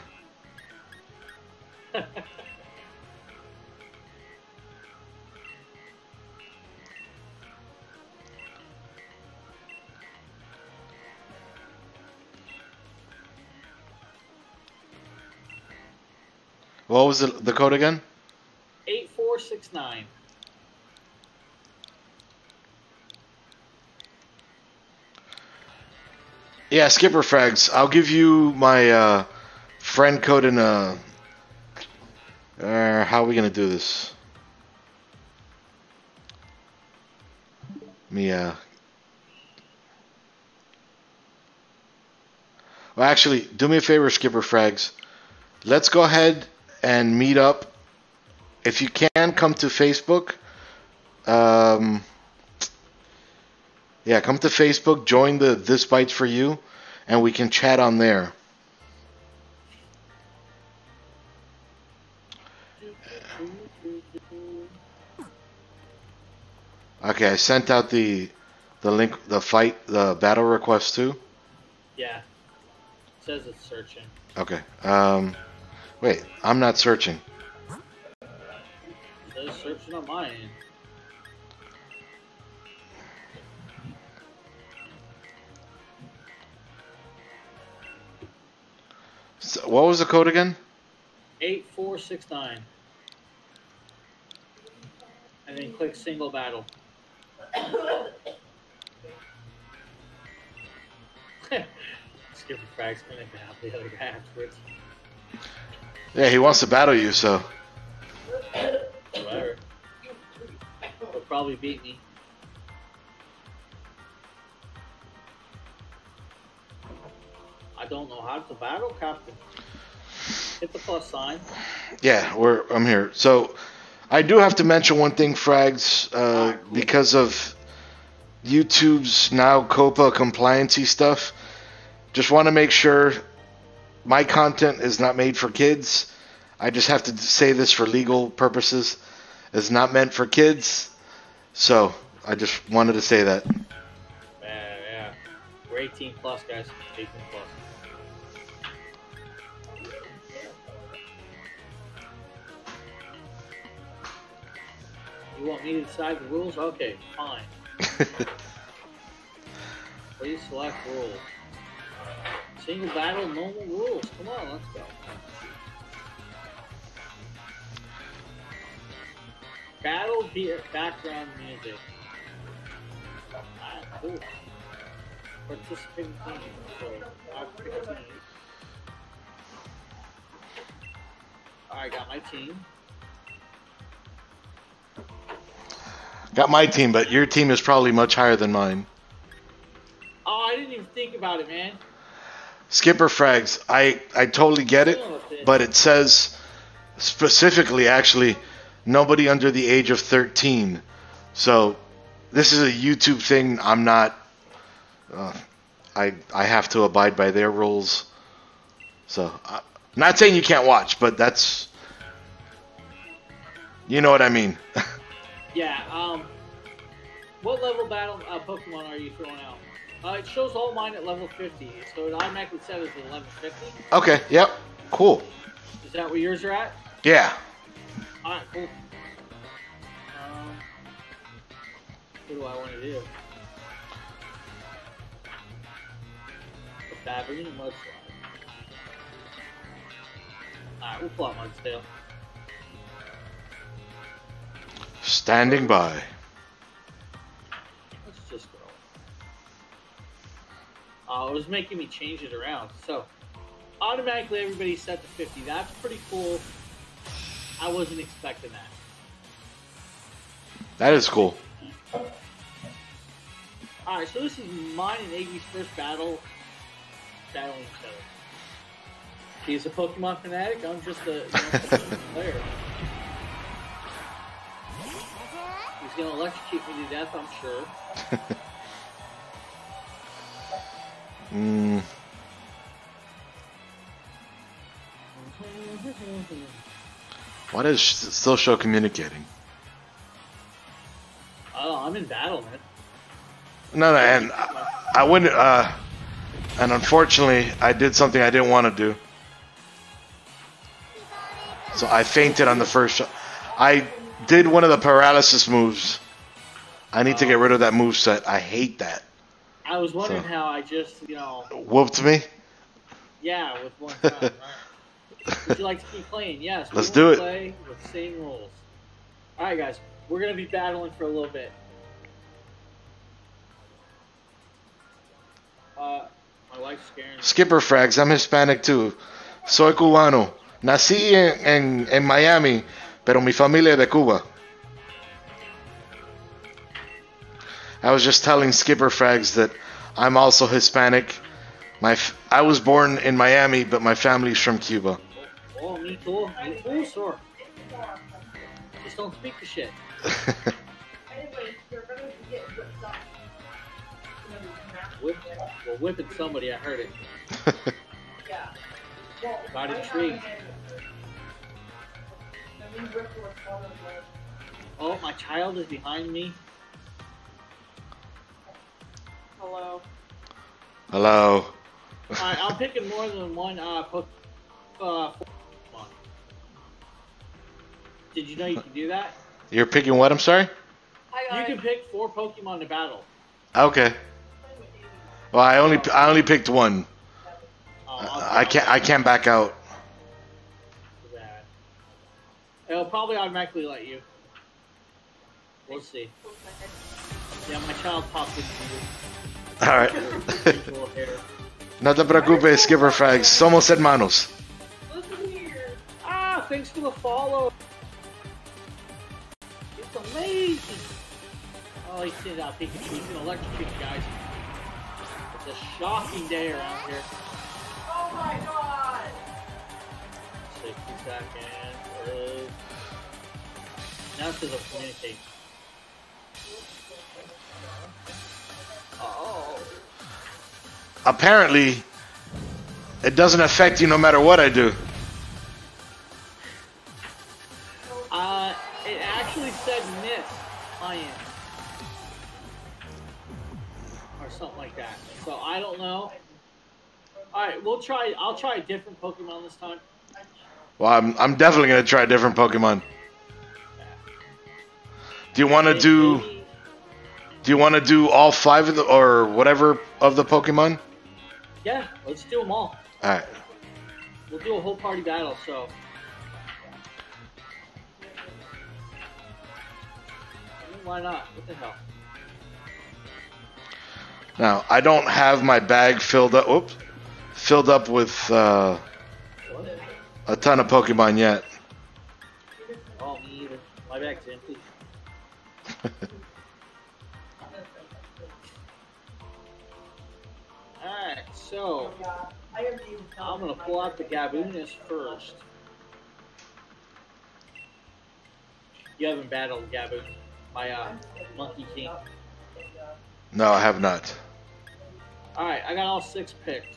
What was the code again? 8469. Yeah, Skipper Frags, I'll give you my friend code in a... how are we going to do this? Well, actually, do me a favor, Skipper Frags. Let's go ahead and meet up. If you can, come to Facebook. Yeah, come to Facebook, join the This Bytes For You, and we can chat on there. Okay, I sent out the link, the battle request too. Yeah, it says it's searching. Okay, wait, I'm not searching. It says searching on my end. So what was the code again? 8469. And then click single battle. Skipper Frags gonna have the other guy afterwards. Yeah, he wants to battle you, so. Whatever. He'll probably beat me. I don't know how to battle, Captain. Hit the plus sign. Yeah, I'm here. So, I do have to mention one thing, Frags, because of YouTube's now COPPA compliancy stuff. Just want to make sure my content is not made for kids. I just have to say this for legal purposes. It's not meant for kids. So, I just wanted to say that. Yeah. We're 18 plus, guys. 18 plus. You want me to decide the rules? Okay, fine. Please select rules. Single battle, normal rules. Come on, let's go. Battle beer, background music. Alright, cool. Participating team. Alright, got my team. Got my team, but your team is probably much higher than mine. Oh, I didn't even think about it, man. Skipper Frags, I totally get it, but it says Specifically, actually, nobody under the age of 13. So this is a YouTube thing. I'm not... I have to abide by their rules. So, not saying you can't watch, but that's... You know what I mean. Yeah, what level battle Pokemon are you throwing out? It shows all mine at level 50, so it automatically set as level 50. Okay, yep, cool. Is that where yours are at? Yeah. Alright, cool. What do I want to do? A Baboon and Mudslide. Alright, we'll pull out Mudslide. Standing by. Let's just go. It was making me change it around. So, automatically everybody set to 50. That's pretty cool. I wasn't expecting that. That is cool. Alright, so this is mine and Iggy's first battle. Battling each other. He's a Pokemon fanatic. I'm just a Pokemon player. He's going to electrocute me to death, I'm sure. Mm. Why does it still show communicating? Oh, I'm in battle, man. No, no, and I wouldn't, and unfortunately, I did something I didn't want to do. So I fainted on the first shot. I did one of the paralysis moves. I need to get rid of that moveset. I hate that. I was wondering how I just, you know... Whooped me? Yeah, with one time, right? Would you like to keep playing? Yes. Let's do it. Play with the same rules. Alright, guys. We're going to be battling for a little bit. My wife's scaring me. Skipper Frags. I'm Hispanic, too. Soy cubano. Nací en Miami, pero mi familia de Cuba. I was just telling Skipper Frags that I'm also Hispanic. I was born in Miami, but my family's from Cuba. Oh, me too. Me too, sir. Just don't speak the shit. We're whipping somebody, I heard it. About a tree. Oh, my child is behind me. Hello. Hello. Alright, I'm picking more than one Pokemon. Did you know you can do that? You're picking what? I'm sorry? You can pick 4 Pokemon to battle. Okay. Well, I only picked one. I can't back out. It'll probably automatically let you. We'll see. Yeah, my child popped into you. Alright. No te preocupes, Skipper Frags. Somos hermanos. Listen here. Ah, thanks for the follow. It's amazing. Oh, he said that Pikachu. He's gonna electrocute you guys. It's a shocking day around here. Oh my god. 60 seconds. Now it says I'll communicate. Oh. Apparently, it doesn't affect you no matter what I do. It actually said miss, I am. Or something like that. So I don't know. Alright, we'll try, I'll try a different Pokemon this time. Well, I'm definitely going to try a different Pokemon. Do you want to do... Do you want to do all 5 of the, or whatever, of the Pokemon? Yeah, let's do them all. Alright. We'll do a whole party battle, so. Why not? What the hell? Now, I don't have my bag filled up, oops, filled up with a ton of Pokemon yet. Oh, me either. My bag's empty. Alright, so I'm gonna pull out the Gaboonas first. You haven't battled Gabu, my monkey king. No, I have not. Alright, I got all 6 picked.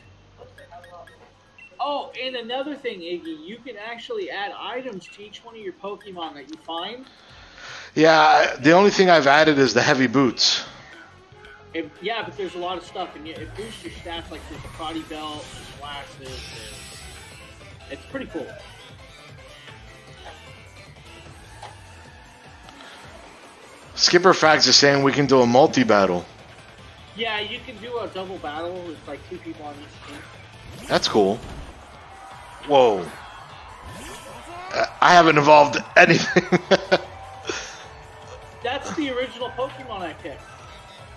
Oh, and another thing, Iggy, you can actually add items to each one of your Pokemon that you find. Yeah, the only thing I've added is the heavy boots. It, yeah, but there's a lot of stuff, and it boosts your stats, like there's a potty belt, there's glasses, and it's pretty cool. Skipper Frags is saying we can do a multi-battle. Yeah, you can do a double battle with like 2 people on each team. That's cool. Whoa. I haven't evolved anything. That's the original Pokemon I picked.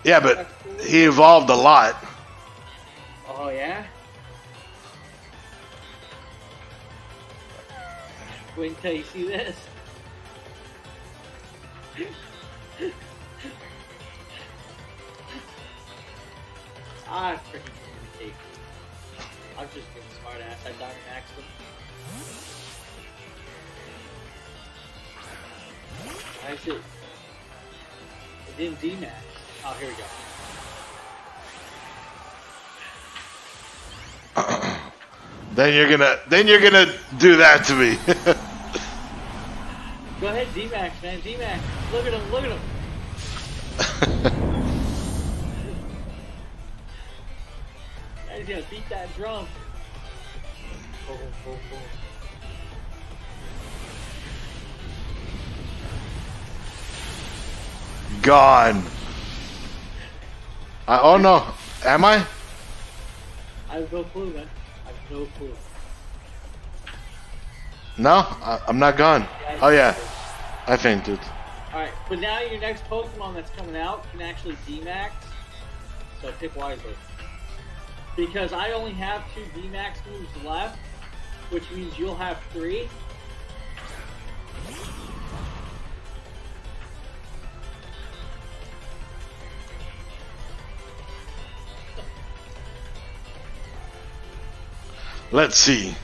Yeah, but he evolved a lot. Oh, yeah? Wait until you see this. I freaking didn't take it. I'm just being smart ass. I Dynamaxed him. Actually, it didn't D-max. Oh, here we go. Then you're gonna do that to me. Go ahead, D-max, man, D-max. Look at him, look at him. He's gonna beat that drum. Boom, boom, boom. Gone. Oh no, am I? I have no clue, man. I have no clue. No, I'm not gone. Yeah, oh yeah, I fainted. Alright, but now your next Pokemon that's coming out can actually D-max. So pick wisely. Because I only have 2 D-max moves left, which means you'll have 3. Let's see.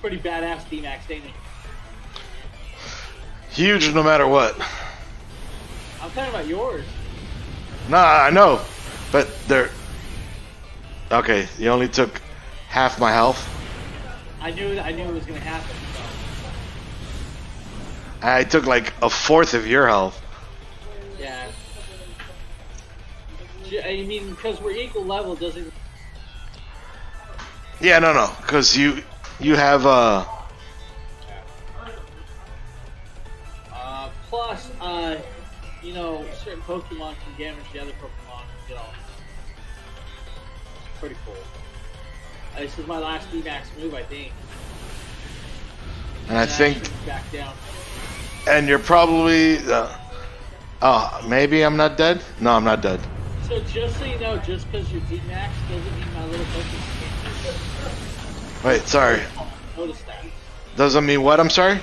Pretty badass D-max, ain't he? Huge no matter what. I'm talking about yours. Nah, I know. But they're... Okay, you only took half my health. I knew it was going to happen. So. I took like a 4th of your health. Yeah. I mean, because we're equal level, doesn't... Yeah, no. Because you have plus you know, certain Pokemon can damage the other Pokemon, you know. It's pretty cool. This is my last D-max move, I think. And I think back down. And you're probably maybe I'm not dead? No, I'm not dead. So just so you know, just because you're D-max doesn't mean my little Pokemon can't do it. Wait, sorry. Notice that. Doesn't mean what? I'm sorry?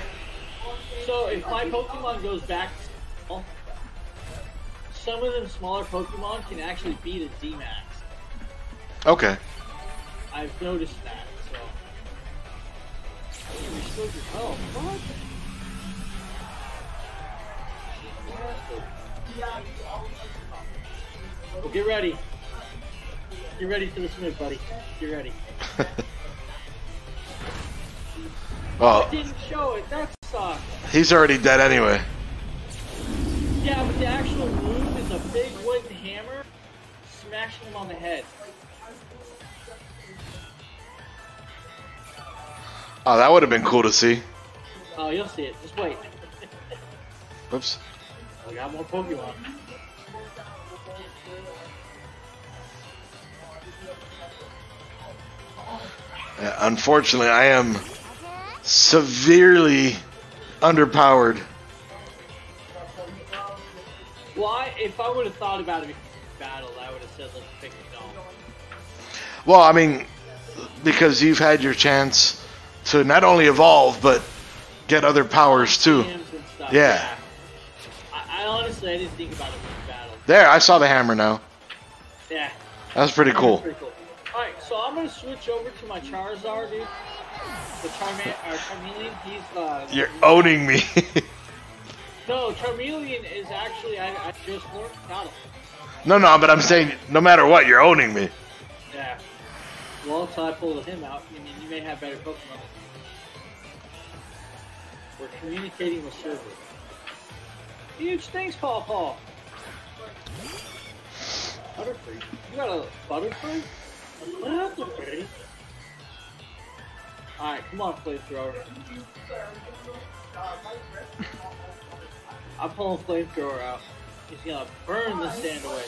So, if my Pokemon goes back to small, some of them smaller Pokemon can actually beat a D-max. Okay. I've noticed that, so... Hey, we still just... Oh, what? Well, get ready. Get ready for this move, buddy. Get ready. Oh. I didn't show it, that sucks. He's already dead anyway. Yeah, but the actual move is a big wooden hammer smashing him on the head. Oh, that would have been cool to see. Oh, you'll see it. Just wait. Whoops. I got more Pokemon. Yeah, unfortunately, I am... severely underpowered. Well, if I would have thought about it before the battle, I would have said let's pick a dog. Well, I mean, because you've had your chance to not only evolve, but get other powers too. Yeah. I honestly, I didn't think about it in battle. There, I saw the hammer now. Yeah. That was pretty cool. Alright, so I'm going to switch over to my Charizard, dude. The Charmeleon, he's... You're owning me. No, Charmeleon is actually, I just learned about him. No, no, but I'm saying, no matter what, you're owning me. Yeah. Well, until I pulled him out, I mean, you may have better Pokemon. We're communicating with server. Huge thanks, Paul. Butterfree. You got a Butterfree? A Butterfree? Alright, come on, flamethrower. I'm pulling flamethrower out. He's gonna burn the sand away.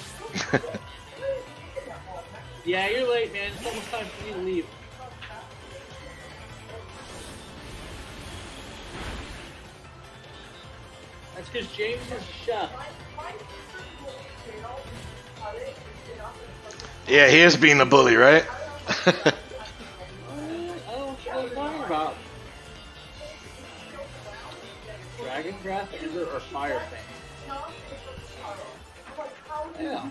Yeah, you're late, man. It's almost time for you to leave. That's because James is a chef. Yeah, he is being a bully, right? I don't know what you're talking about. Dragon Breath, Ember, or Fire Fang? Yeah.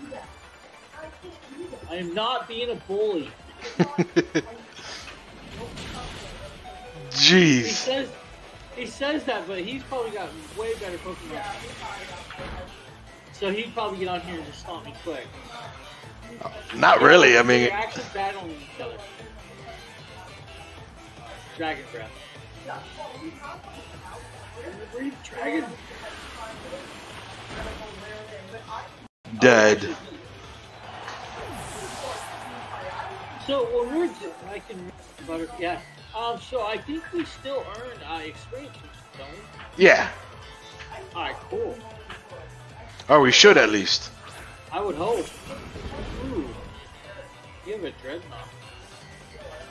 I am not being a bully. Jeez. He says that, but he's probably got way better Pokemon. So he'd probably get on here and just stomp me quick. Not really, I mean... They're actually battling each other. Dragon Breath. Dragon? Dead. So when we're I can butter yeah. So I think we still earn experience, don't we? Yeah. Alright, cool. Or we should at least. I would hope. Ooh. You have a dreadnought.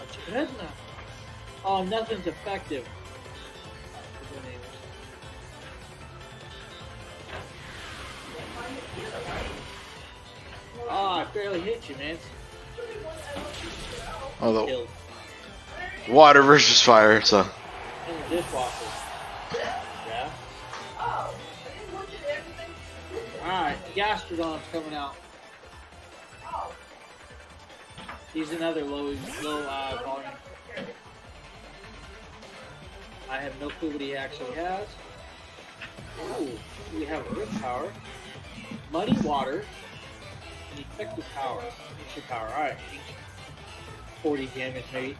A dreadnought. Oh, nothing's effective. Ah, oh, I barely hit you, man. Although killed. Water versus fire, so. And dishwasher. Yeah. Alright, Gastrodon's coming out. He's another low volume. I have no clue what he actually has. Ooh, we have Rip Power. Muddy Water. And Effective Power. Ancient Power, alright. 40 damage, maybe.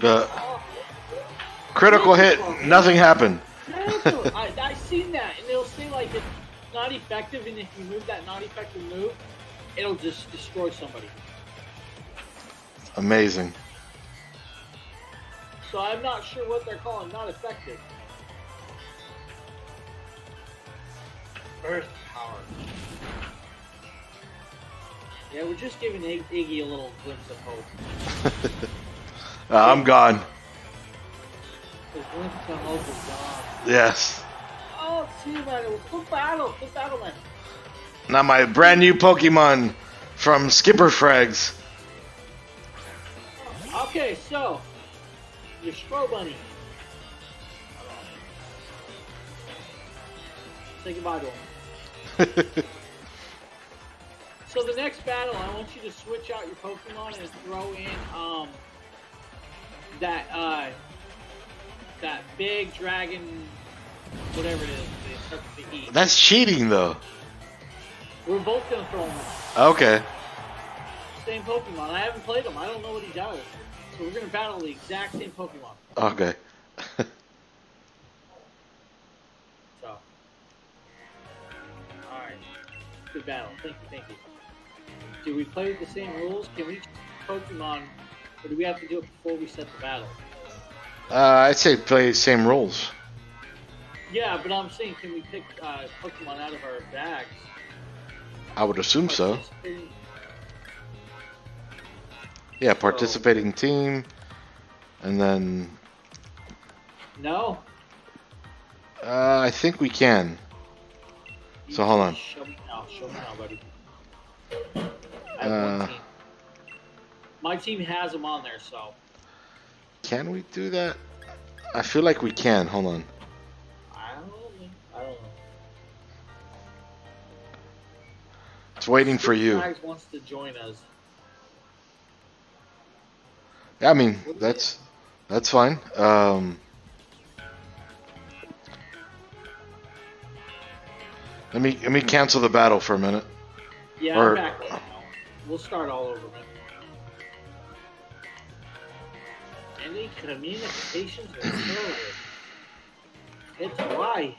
The critical hit, nothing happened. I seen that, and it'll say like it's not effective, and if you move that not effective move, it'll just destroy somebody. Amazing. So I'm not sure what they're calling not effective. Earth Power. Yeah, we're just giving Iggy a little glimpse of hope. I'm gone. His glimpse of hope is gone. Yes. Oh, see, man, it was good battle. Good battle, man. Now my brand new Pokemon from Skipper Frags. Okay, so your Scorbunny. Say goodbye to him. So the next battle, I want you to switch out your Pokemon and throw in that big dragon, whatever it is. They start to eat. That's cheating, though. We're both gonna throw them. Okay. Same Pokemon. I haven't played him. I don't know what he does. So we're gonna battle the exact same Pokemon. Okay. So. All right. Good battle. Thank you. Thank you. Do we play with the same rules? Can we choose Pokemon, or do we have to do it before we set the battle? I'd say play the same rules. Yeah, but I'm saying, can we pick Pokemon out of our bags? I would assume so. Yeah, participating team, and then... No. I think we can. So hold on. Show me now, buddy. My team has them on there, so. Can we do that? I feel like we can. Hold on. I don't know. It's waiting for you. Frags wants to join us. Yeah, I mean, that's fine. Let me cancel the battle for a minute. Yeah, I'm back right now. We'll start all over. Any communications are forward. It's why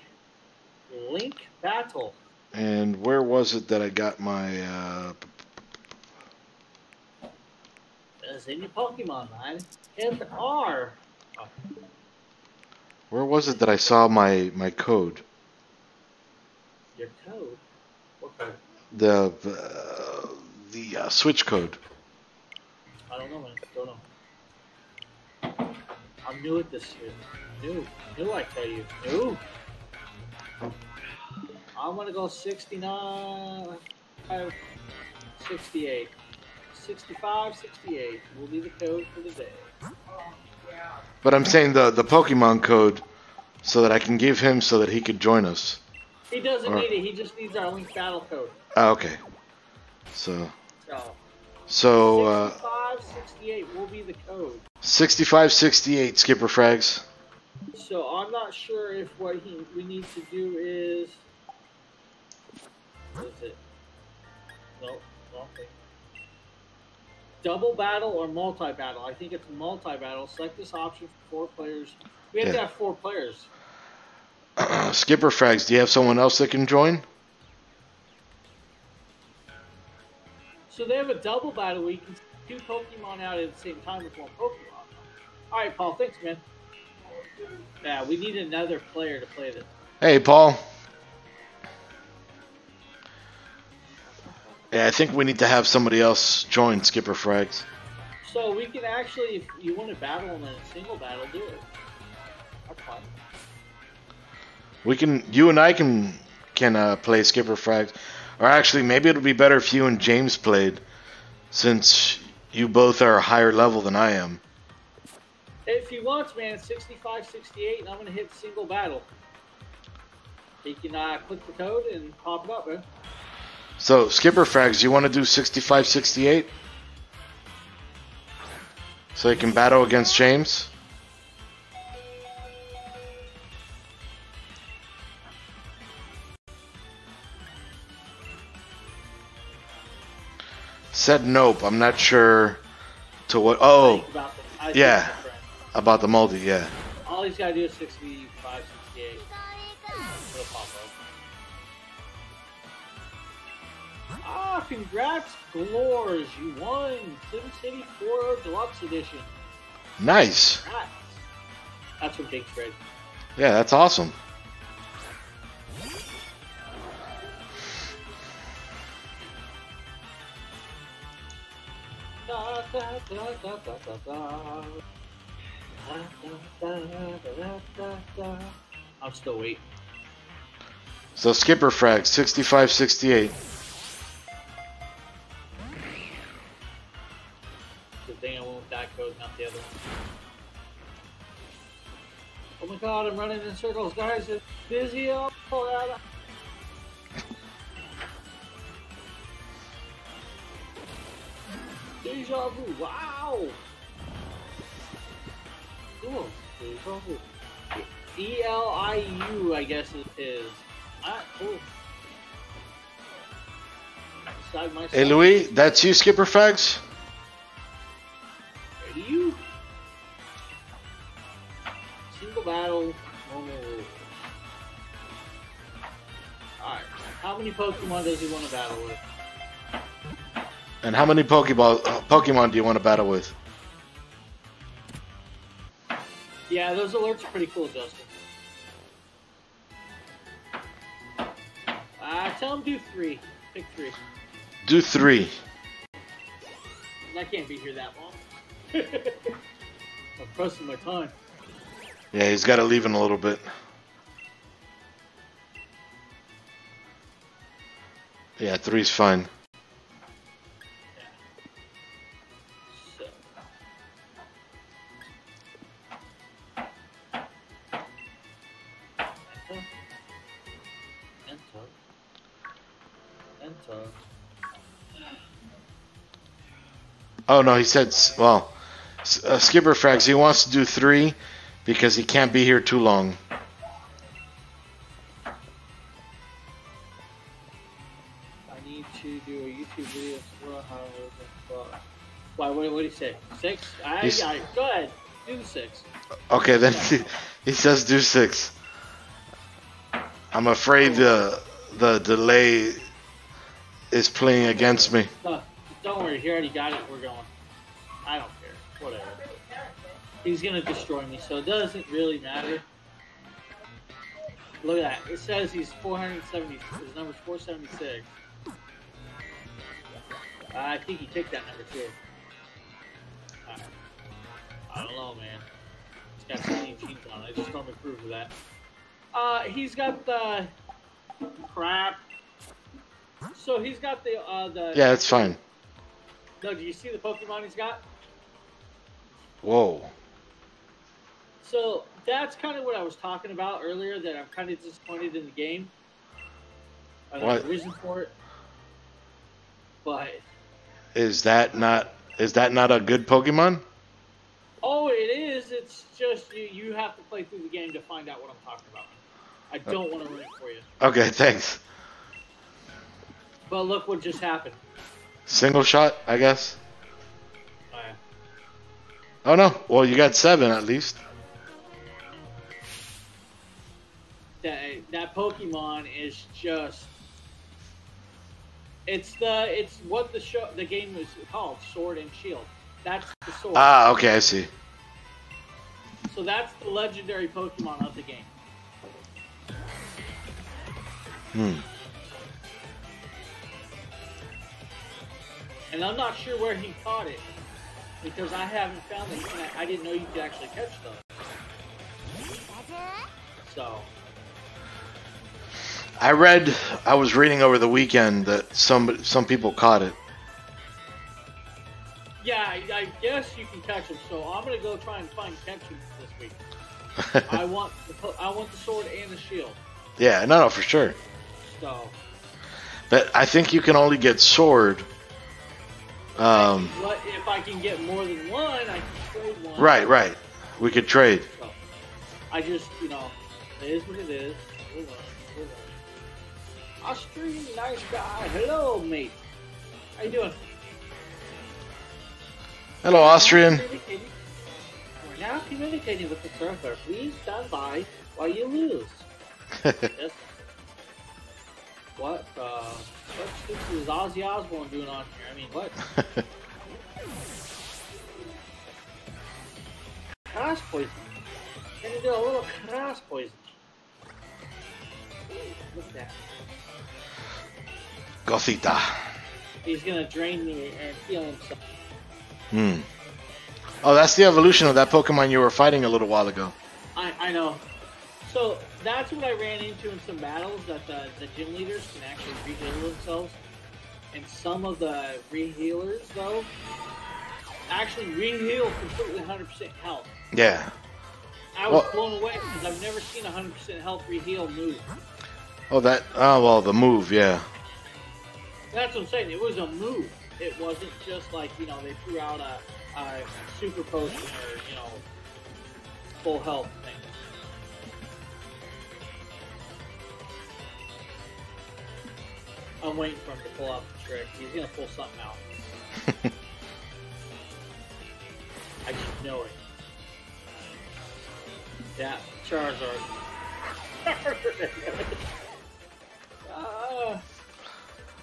link battle. And where was it that I got my? It's in your Pokemon line. Hit R. Oh. Where was it that I saw my code? Your code? What code? The switch code. I don't know, man. Don't know. I'm new at this year. New, I tell you. New. I'm gonna go 69, 68. 65, 68 will be the code for the day. But I'm saying the Pokemon code so that I can give him so that he could join us. He doesn't need it. He just needs our link battle code. Oh, okay. So 65, 68 will be the code. 65, 68, Skipper Frags. So I'm not sure if what we need to do is. What is it? Nope, wrong thing. Double battle or multi-battle? I think it's multi-battle. Select this option for 4 players. We have to have 4 players. Skipper Frags, do you have someone else that can join? So they have a double battle. We can do Pokemon out at the same time with one Pokemon. All right, Paul. Thanks, man. Yeah, we need another player to play this. Hey, Paul. Yeah, I think we need to have somebody else join Skipper Frags. So we can actually, if you want to battle them in a single battle, do it. That's fine. We can, you and I can play Skipper Frags. Or actually, maybe it'll be better if you and James played, since you both are higher level than I am. If he wants, man, 65, 68, and I'm going to hit single battle. He can click the code and pop it up, man. So, Skipper Frags, you want to do 65, 68? So you can battle against James? Said nope. I'm not sure to what. Oh, yeah. About the multi, yeah. All he's got to do is 65, 68. It'll pop up. Ah, congrats, Galars! You won! Sim City 4.0 Deluxe Edition. Nice! Congrats. That's from Binx Raiders. Yeah, that's awesome. Da, da, da, da, da, da, da. Da, da, da, da, da. I'm still waiting. So, Skipper Frags, 65, 68. Oh my god, I'm running in circles, guys. It's busy. Oh, that. Deja vu. Wow. Cool. Deja vu. E-L-I-U, I guess it is. Ah, cool. Side. Hey, Louis, that's you, Skipper Frags? You single battle normal rules. Alright, how many Pokemon does he want to battle with? And how many Pokemon do you want to battle with? Yeah, those alerts are pretty cool, Justin. Tell him do 3. Pick 3. Do 3. I can't be here that long. I'm pressing my time. Yeah, he's got to leave in a little bit. Yeah, 3's fine. Yeah. So, phone. Oh, no, he said, well, Skipper Frags, he wants to do 3 because he can't be here too long. I need to do a YouTube video tomorrow. Why, what did he say? 6? Go ahead. Do the 6. Okay, then he says do 6. I'm afraid the delay is playing against me. Don't worry, he already got it. We're going. I don't care. Whatever. He's going to destroy me, so it doesn't really matter. Look at that. It says he's 470. His number's 476. I think he picked that number, too. Right. I don't know, man. He's got 20 teams on it. I just don't approve of that. He's got the... Crap. So he's got the... Yeah, that's fine. No, do you see the Pokemon he's got? Whoa. So that's kind of what I was talking about earlier, that I'm kind of disappointed in the game. I don't know the reason for it. But... Is that not a good Pokemon? Oh, it is. It's just you have to play through the game to find out what I'm talking about. I don't want to ruin it for you. Okay, thanks. But look what just happened. Single shot, I guess. Oh, yeah. Oh no. Well, you got 7 at least. That Pokemon is just... It's what the game was called, Sword and Shield. That's the sword. Ah, okay, I see. So that's the legendary Pokemon of the game. Hmm. And I'm not sure where he caught it, because I haven't found it. I didn't know you could actually catch those. So. I was reading over the weekend that some people caught it. Yeah, I guess you can catch them. So I'm gonna go try and find catching this week. I want the sword and the shield. Yeah, no, for sure. So. But I think you can only get sword. If I can get more than one, I can trade one. Right. We could trade. So, I just, it is what it is. Austrian, nice guy. Hello, mate. How you doing? Hello, Austrian. We're now communicating with the server. Please stand by while you lose. Yes. What stupid is Ozzy Osbourne doing on here? I mean, what? Crash poison. Can you do a little crash poison? Look at that. Gothita. He's gonna drain me and heal himself. Hmm. Oh, that's the evolution of that Pokemon you were fighting a little while ago. I know. So that's what I ran into in some battles, that the gym leaders can actually re-heal themselves. And some of the re-healers, though, actually re-heal completely 100% health. Yeah. I was blown away because I've never seen 100% health re-heal move. The move, yeah. That's what I'm saying. It was a move. It wasn't just like, they threw out a super potion or, full health thing. I'm waiting for him to pull out the trick. He's going to pull something out. I just know it. That Charizard.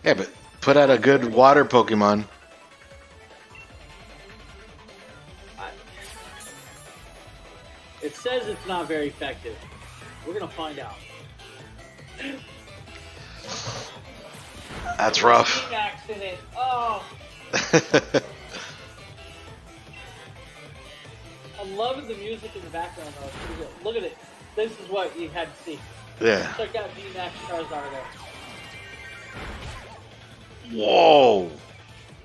Yeah, but put out a good water Pokemon. It says it's not very effective. We're going to find out. That's rough. Oh. I'm loving the music in the background, though. It's pretty good. Look at it. This is what you had to see. Yeah. Check out Dynamax Charizard there. Whoa.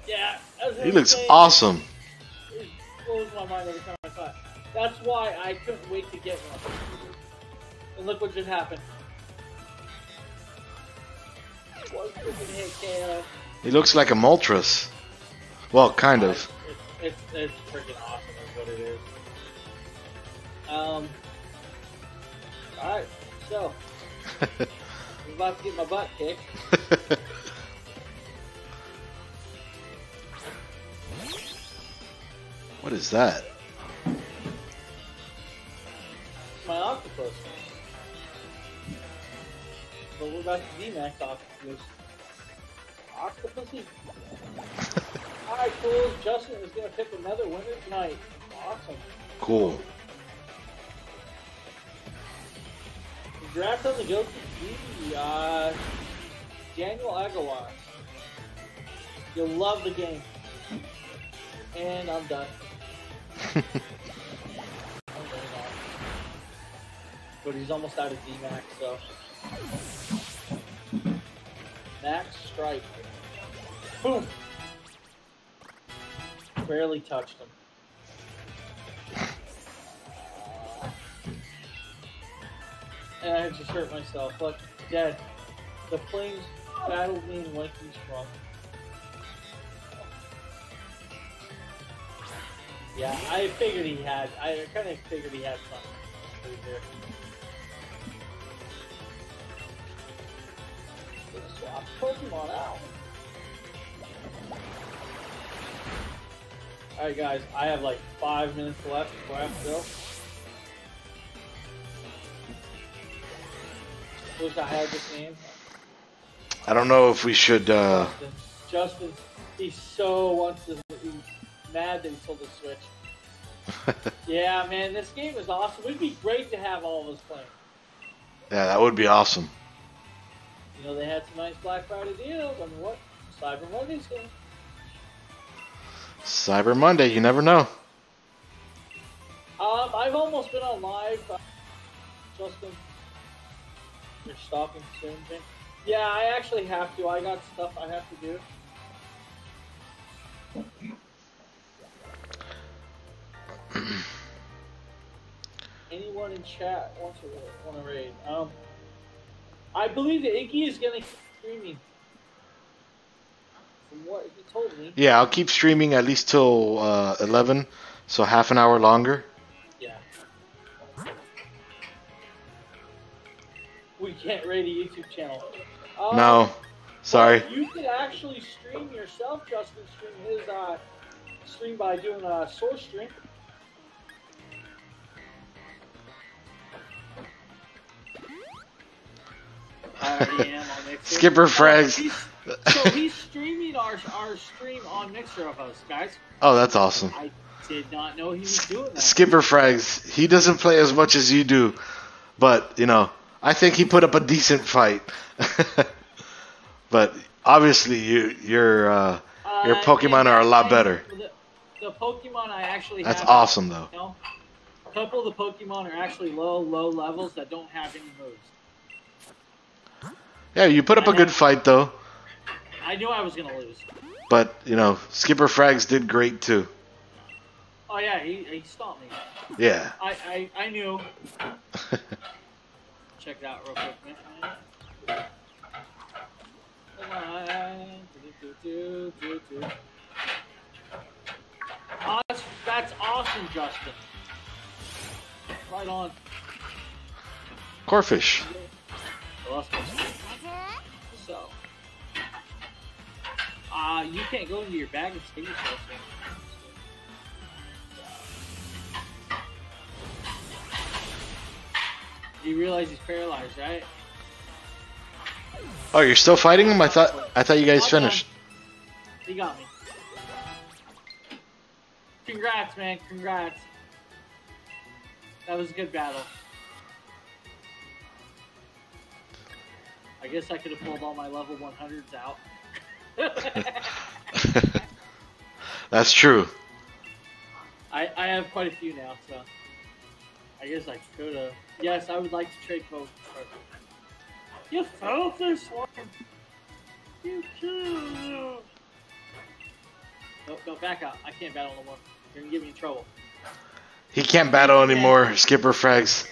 Yeah. He looks awesome. It blows my mind every time I saw it. That's why I couldn't wait to get one. And look what just happened. He looks like a Moltres. Well, kind of. It's freaking awesome is what it is. Alright, so. I'm about to get my butt kicked. What is that? My octopus. But we're about to D-max octopus. Octopussy. Alright, cool. Justin is going to pick another winner tonight. Awesome. Cool. Draft on the Goat of Duty, Daniel Aguilar. You'll love the game. And I'm done. I'm done. But he's almost out of DMAX, so. Max strike. Boom! Barely touched him. And I just hurt myself. Look, dead. The flames battled me and went too strong. Yeah, I figured he had. I kind of figured he had something. Right there. Let's swap Pokemon out. Alright, guys, I have like 5 minutes left before I have to go. Wish I had this name. I don't know if we should. Justin, he so wants this. He's mad that he sold the Switch. Yeah, man, this game is awesome. It'd be great to have all of us playing. Yeah, that would be awesome. You know, they had some nice Black Friday deals. I mean, what? Cyber Monday's going. Cyber Monday, you never know. I've almost been on live. Justin, you're stopping soon, Jim? Yeah, I actually have to. I got stuff I have to do. Anyone in chat wants to raid? I believe that Iggy is going to keep streaming. From what he told me. Yeah, I'll keep streaming at least till 11, so half an hour longer. Yeah. We can't raid a YouTube channel. No, sorry. You could actually stream yourself, Justin. Stream his stream by doing a source stream. I already am on Mixer. Skipper Frags. So he's streaming our stream on Mixer of us, guys. Oh, that's awesome. I did not know he was doing that. Skipper Frags, he doesn't play as much as you do, but, you know, I think he put up a decent fight. But obviously your Pokemon are a lot better. The Pokemon I actually have. That's awesome, though. You know, a couple of the Pokemon are actually low levels that don't have any moves. Yeah, you put up a good fight, though. I knew I was going to lose. But, you know, Skipper Frags did great, too. Oh, yeah, he stopped me. Yeah. I knew. Check it out real quick, man. Oh, that's awesome, Justin. Right on. Corfish. So, you can't go into your bag and sting yourself. You realize he's paralyzed, right? Oh, you're still fighting him? I thought you guys finished. He got me. Congrats, man. Congrats. That was a good battle. I guess I could have pulled all my level 100s out. That's true. I have quite a few now, so. I guess I could have. Yes, I would like to trade both. You fell this one. You too. No, back up. I can't battle no more. You're gonna get me in trouble. He can't battle anymore, man. Skipper Frags.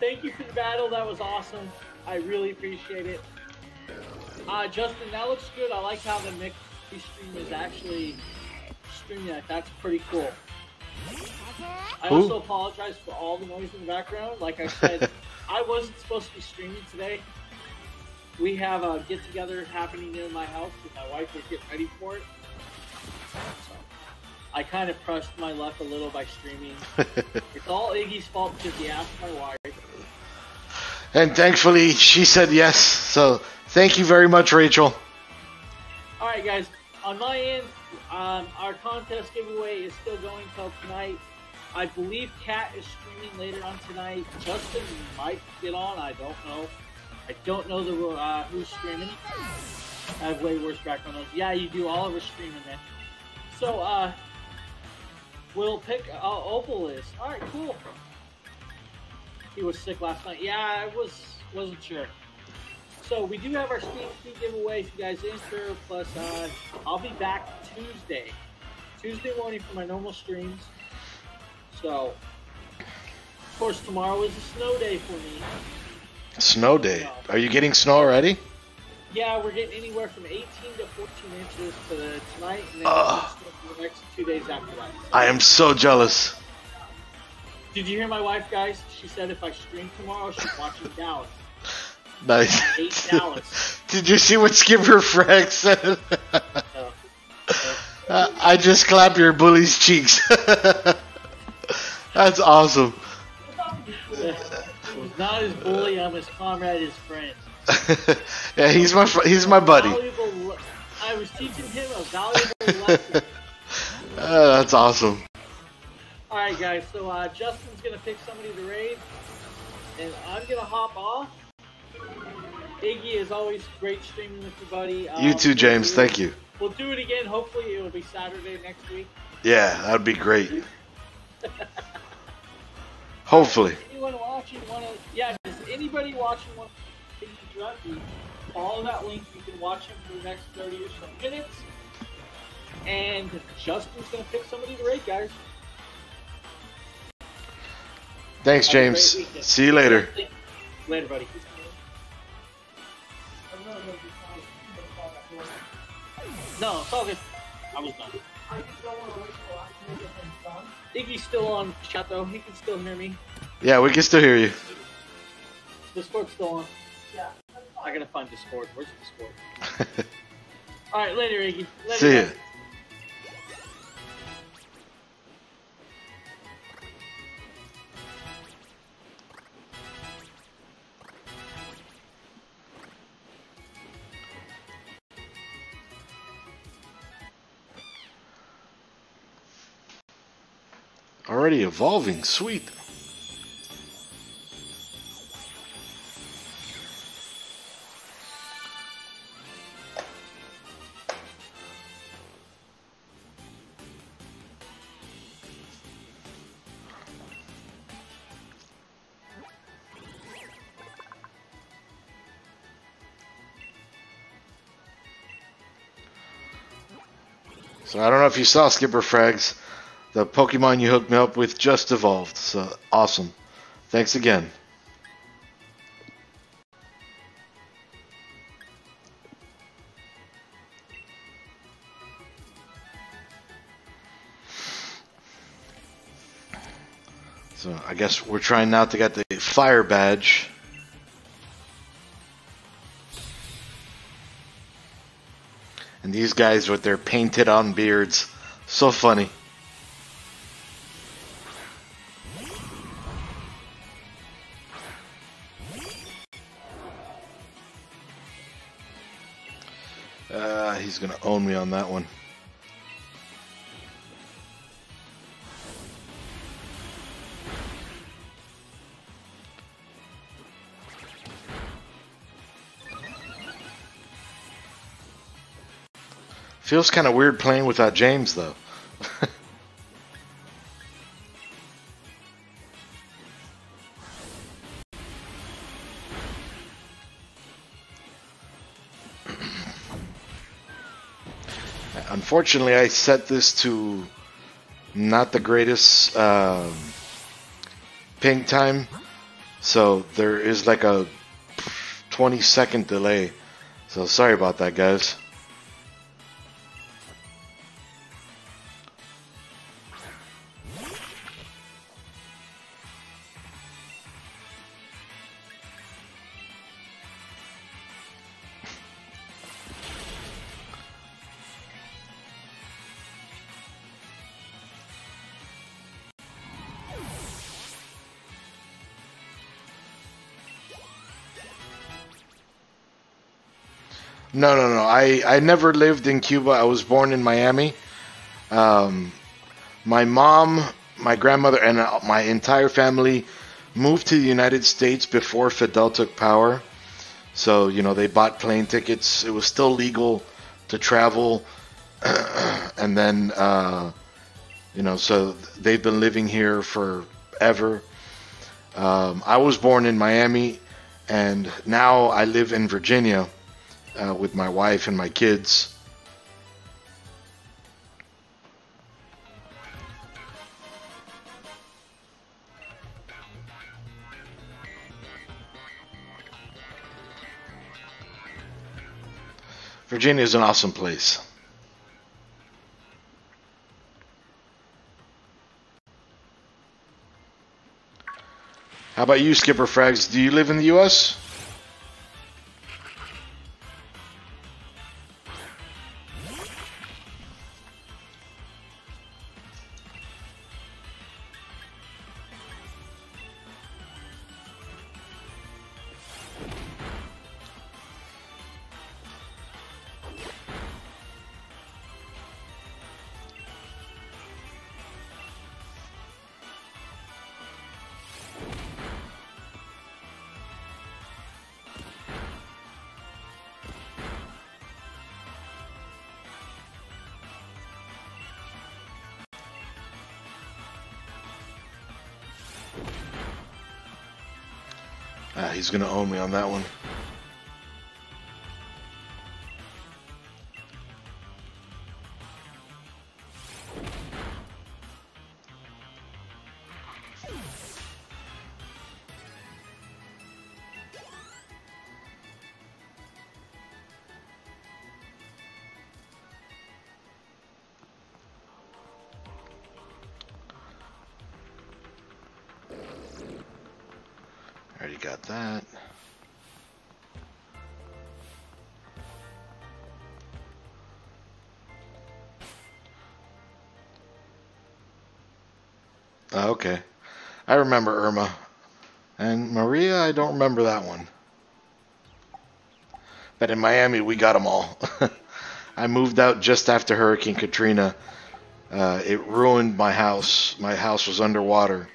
Thank you for the battle. That was awesome. I really appreciate it. Justin, that looks good. I like how the Mixer stream is actually streaming that. That's pretty cool. I also apologize for all the noise in the background. Like I said, I wasn't supposed to be streaming today. We have a get-together happening near my house, and my wife was getting ready for it. So I kind of pressed my luck a little by streaming. It's all Iggy's fault because he asked my wife. And thankfully, she said yes. So thank you very much, Rachel. All right, guys. On my end, our contest giveaway is still going till tonight. I believe Kat is streaming later on tonight. Justin might get on. I don't know. I don't know the who's streaming. I have way worse background noise. Yeah, you do. All of us streaming, man. So, we'll pick Opal is. All right, cool. He was sick last night. Yeah, I wasn't sure. So we do have our Steam Key giveaway if you guys enter. Plus, I'll be back Tuesday morning for my normal streams. So, of course, tomorrow is a snow day for me. Snow day. Are you getting snow already? Yeah, we're getting anywhere from 18 to 14 inches tonight, and then for the next 2 days after that. So, I am so jealous. Did you hear my wife, guys? She said if I stream tomorrow, she's watching Dallas. Nice. I hate Dallas. Did you see what Skipper Frags said? I just clap your bully's cheeks. That's awesome. He's not his bully. I'm his comrade, his friend. Yeah, he's my buddy. I was teaching him a valuable lesson. That's awesome. All right, guys. So Justin's gonna pick somebody to raid, and I'm gonna hop off. Iggy is always great streaming with your buddy. You too, James. Thank you. We'll do it again. Hopefully, it'll be Saturday next week. Yeah, that'd be great. Hopefully. Does anybody watching one of the follow that link? You can watch him for the next 30 or so minutes. And Justin's going to pick somebody to rate, guys. Thanks, James. See you later. Later, buddy. No, it's all good. I was done. Iggy's still on chat though. He can still hear me. Yeah, we can still hear you. Discord's still on. Yeah. I gotta find Discord. Where's Discord? All right, later, Iggy. Later, see ya. Already evolving, sweet. So I don't know if you saw Skipper Frags. The Pokemon you hooked me up with just evolved, so awesome. Thanks again. So I guess we're trying now to get the fire badge. And these guys with their painted on beards, so funny. He's gonna own me on that one. Feels kind of weird playing without James though. Unfortunately, I set this to not the greatest ping time, so there is like a 20-second delay. So sorry about that, guys. No, no, no. I never lived in Cuba. I was born in Miami. My mom, my grandmother, and my entire family moved to the United States before Fidel took power. So, you know, they bought plane tickets. It was still legal to travel. And then, you know, so they've been living here forever. I was born in Miami, and now I live in Virginia. With my wife and my kids. Virginia is an awesome place. How about you, Skipper Frags? Do you live in the U.S.? He's gonna own me on that one. Okay. I remember Irma. And Maria, I don't remember that one. But in Miami, we got them all. I moved out just after Hurricane Katrina. It ruined my house. My house was underwater.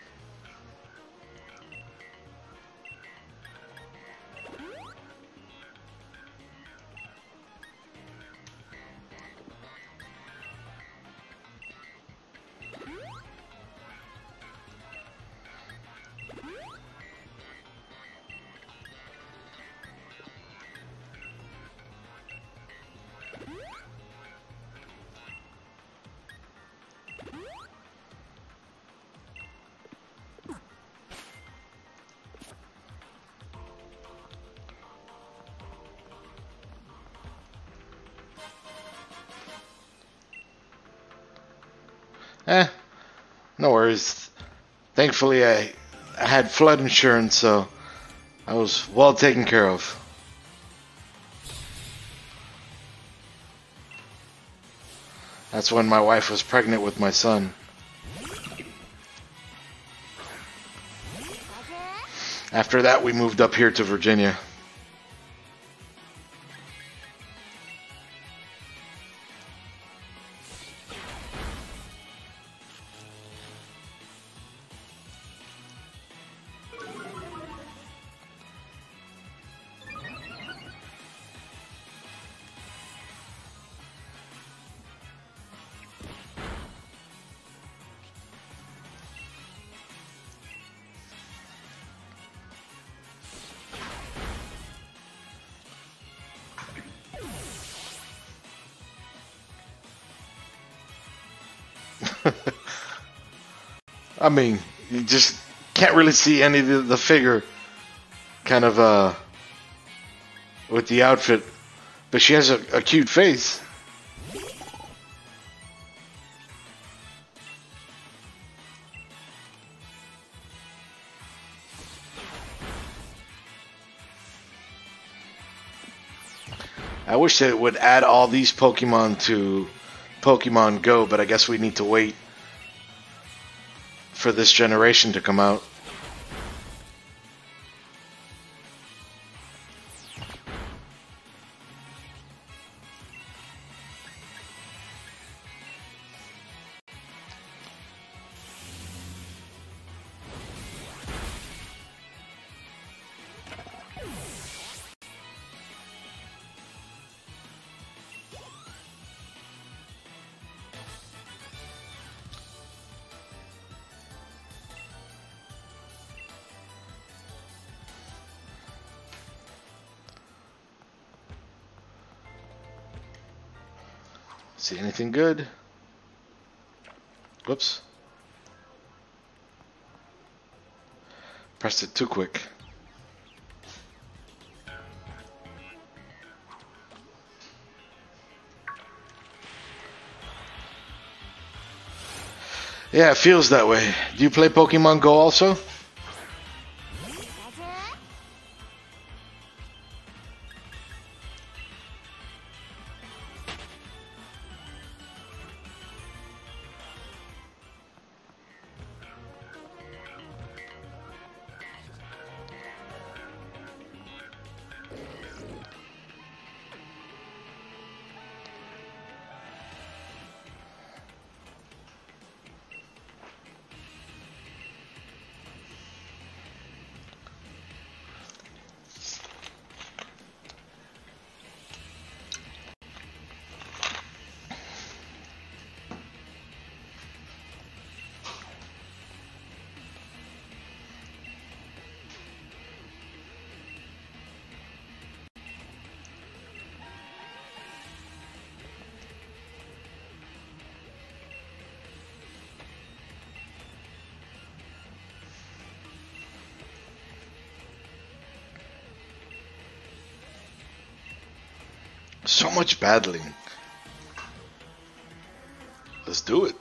No worries. Thankfully, I had flood insurance, so I was well taken care of. That's when my wife was pregnant with my son. After that, we moved up here to Virginia. I mean, you just can't really see any of the figure kind of with the outfit. But she has a cute face. I wish that it would add all these Pokemon to Pokemon Go, but I guess we need to wait for this generation to come out. See anything good? Whoops. Pressed it too quick. Yeah, it feels that way. Do you play Pokemon Go also? So much battling. Let's do it.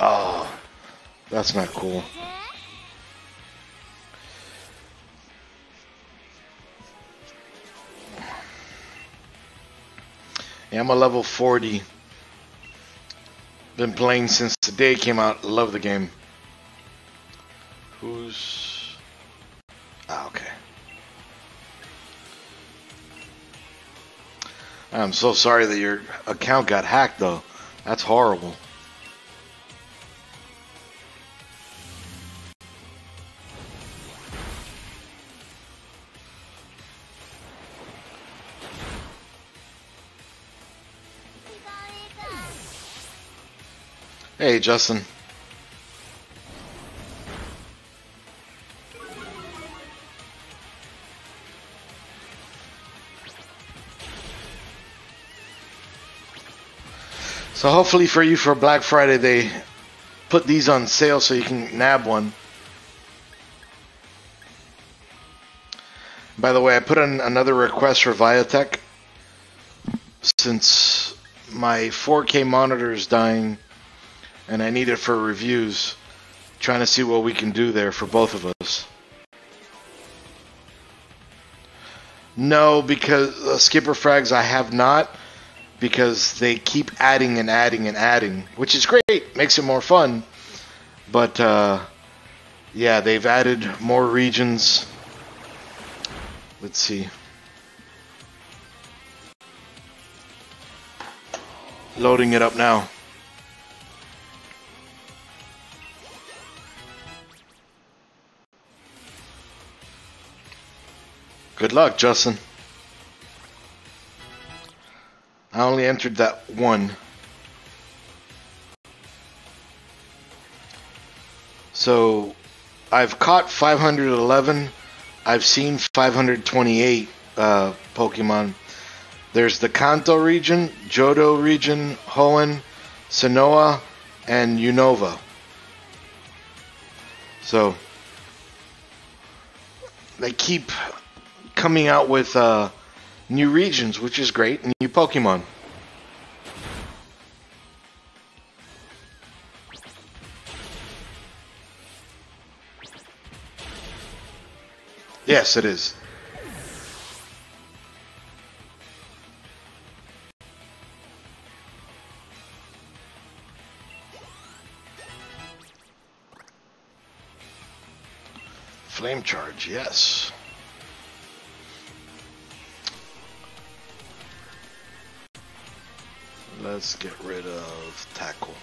Oh, that's not cool. I'm a level 40. Been playing since the day it came out. Love the game. Who's... Ah, okay. I'm so sorry that your account got hacked, though. That's horrible. Hey, Justin. So hopefully for you for Black Friday, they put these on sale so you can nab one. By the way, I put in another request for Viatech since my 4K monitor is dying. And I need it for reviews, trying to see what we can do there for both of us. No, because Skipper Frags, I have not, because they keep adding and adding and adding, which is great, makes it more fun. But yeah, they've added more regions. Let's see. Loading it up now. Good luck, Justin. I only entered that one. So I've caught 511. I've seen 528 Pokemon. There's the Kanto region, Johto region, Hoenn, Sinnoh, and Unova. So they keep coming out with new regions, which is great, and new Pokemon. Yes, it is. Flame charge, yes. Let's get rid of tackle.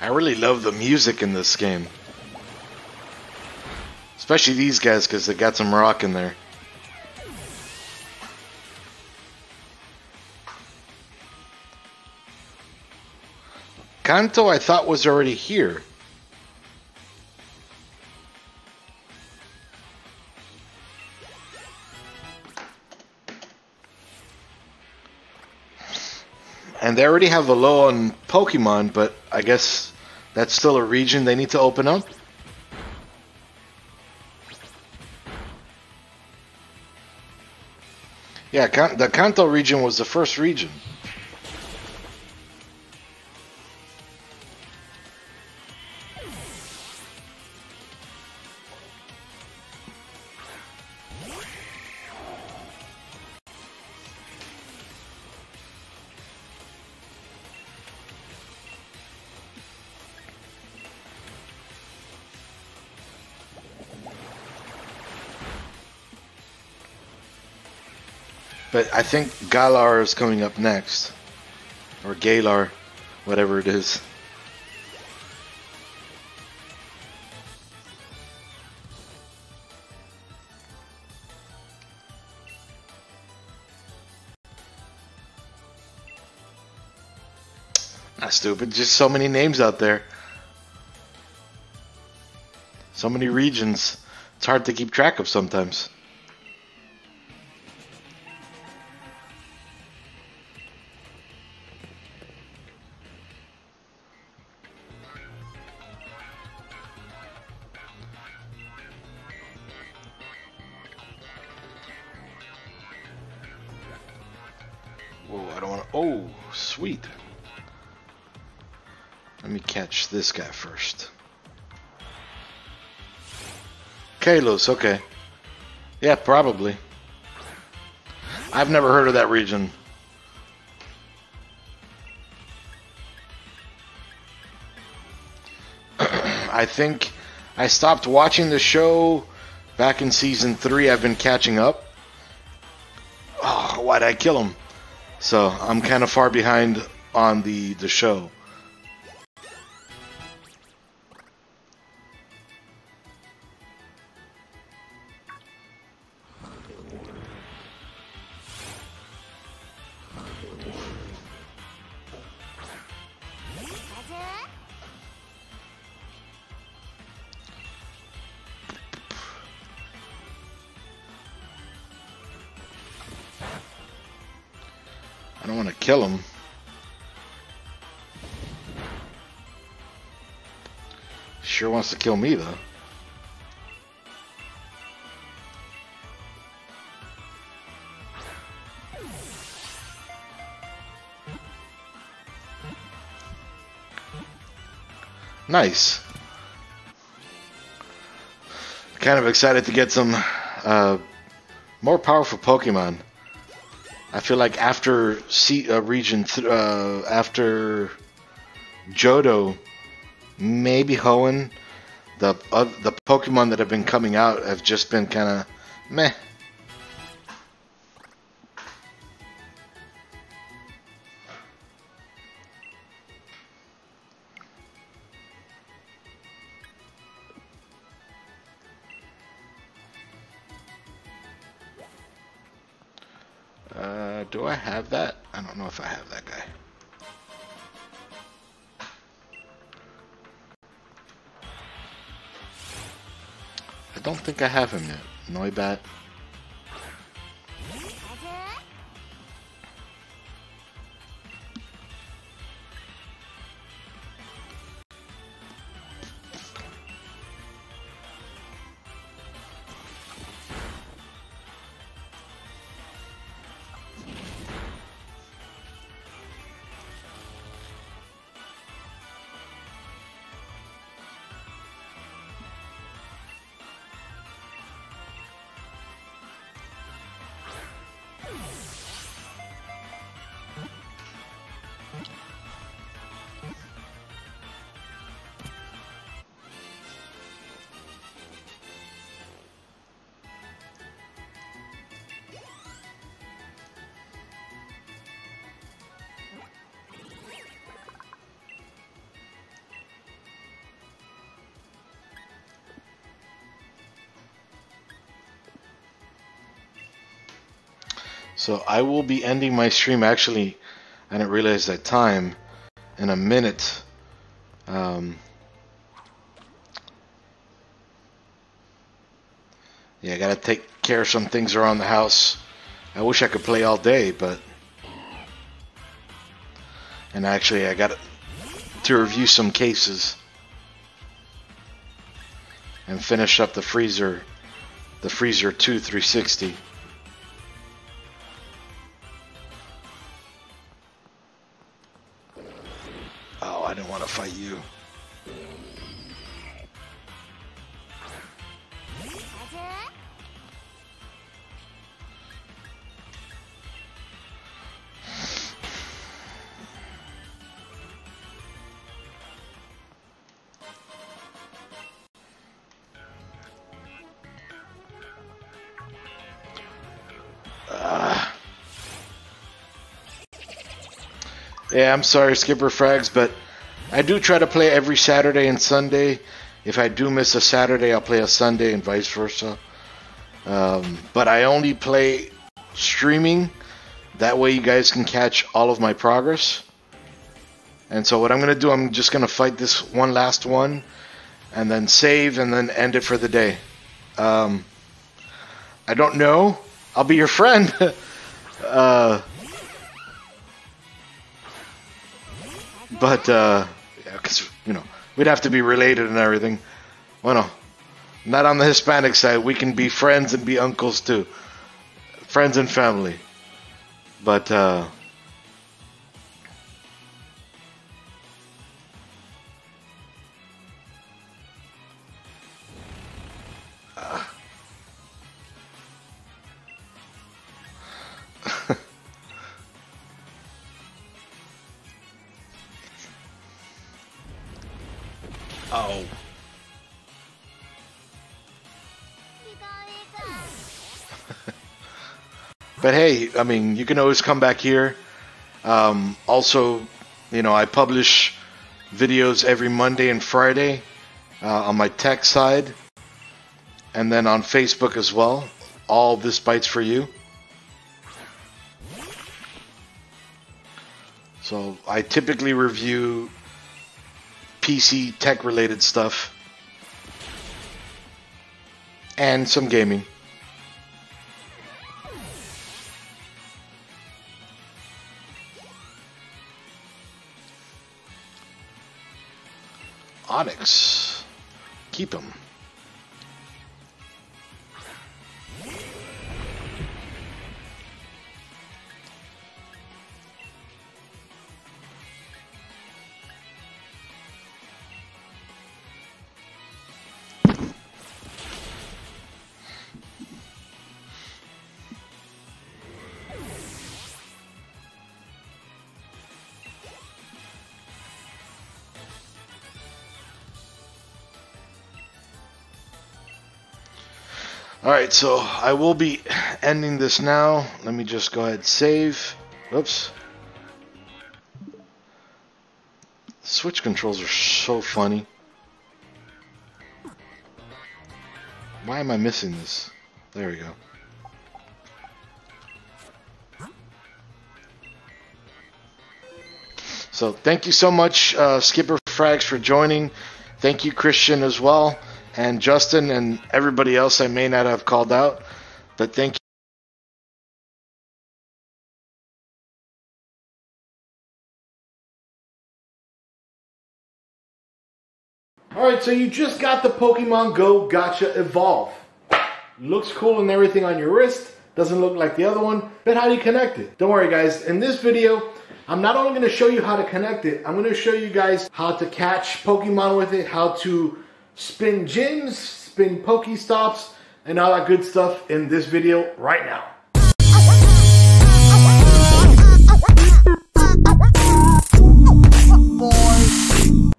I really love the music in this game. Especially these guys, because they got some rock in there. Kanto, I thought, was already here. And they already have a low on Pokemon, but I guess that's still a region they need to open up. Yeah, the Kanto region was the first region. But I think Galar is coming up next. Or Galar, whatever it is. Not stupid, just so many names out there. So many regions. It's hard to keep track of sometimes. This guy first. Kalos, okay. Yeah, probably. I've never heard of that region. I think I stopped watching the show back in season 3. I've been catching up. Oh, why'd I kill him? So I'm kind of far behind on the show. Kill him. Sure wants to kill me though. Nice. Kind of excited to get some more powerful Pokemon. I feel like after after Johto, maybe Hoenn, the Pokemon that have been coming out have just been kind of meh. Do I have that? I don't know if I have that guy. I don't think I have him yet. Noibat. So I will be ending my stream, actually, I didn't realize that time, in a minute. Yeah, I gotta take care of some things around the house. I wish I could play all day, but... And actually, I got to review some cases. And finish up the Freezer 2 360. Fight you. Yeah, I'm sorry, Skipper Frags, but I do try to play every Saturday and Sunday. If I do miss a Saturday, I'll play a Sunday and vice versa. But I only play streaming. That way you guys can catch all of my progress. And so what I'm going to do, I'm just going to fight this one last one. And then save and then end it for the day. I don't know. I'll be your friend. But yeah, because, you know, we'd have to be related and everything. Well, no, not on the Hispanic side. We can be friends and be uncles, too. Friends and family. But, oh. But hey, I mean, you can always come back here. Also, you know, I publish videos every Monday and Friday on my tech side. And then on Facebook as well. All This Bytes For You. So I typically review PC tech related stuff and some gaming. Onyx, keep him. Alright, so I will be ending this now. Let me just go ahead and save. Whoops. Switch controls are so funny. Why am I missing this? There we go. So thank you so much, Skipper Frags, for joining. Thank you, Christian, as well, and Justin, and everybody else I may not have called out. But thank you. Alright, so you just got the Pokemon Go Gotcha Evolve. Looks cool and everything on your wrist. Doesn't look like the other one. But how do you connect it? Don't worry guys, in this video, I'm not only going to show you how to connect it, I'm going to show you guys how to catch Pokemon with it, how to spin gyms, spin Pokestops, and all that good stuff in this video right now.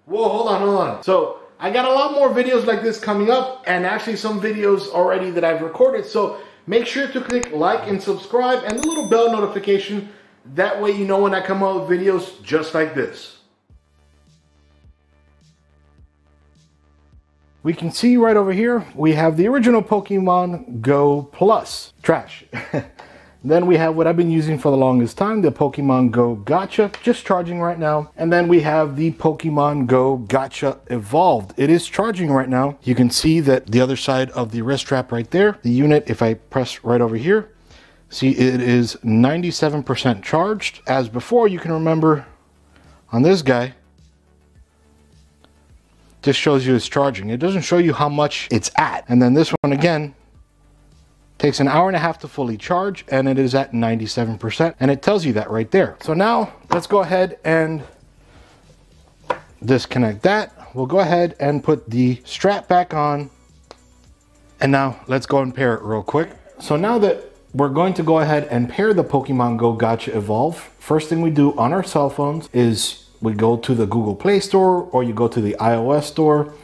Whoa, hold on. So, I got a lot more videos like this coming up, and actually some videos already that I've recorded, so make sure to click like and subscribe and the little bell notification. That way you know when I come out with videos just like this. We can see right over here, we have the original Pokemon Go Plus. Trash. Then we have what I've been using for the longest time, the Pokemon Go Gotcha, just charging right now. And then we have the Pokemon Go Gotcha Evolved. It is charging right now. You can see that the other side of the wrist strap right there, the unit, if I press right over here, see it is 97% charged. As before, you can remember on this guy, just shows you it's charging. It doesn't show you how much it's at. And then this one again, takes an hour and a half to fully charge, and it is at 97%, and it tells you that right there. So now let's go ahead and disconnect that. We'll go ahead and put the strap back on, and now let's go and pair it real quick. So now that we're going to go ahead and pair the Pokemon Go Gotcha Evolve, first thing we do on our cell phones is we go to the Google Play Store, or you go to the iOS store,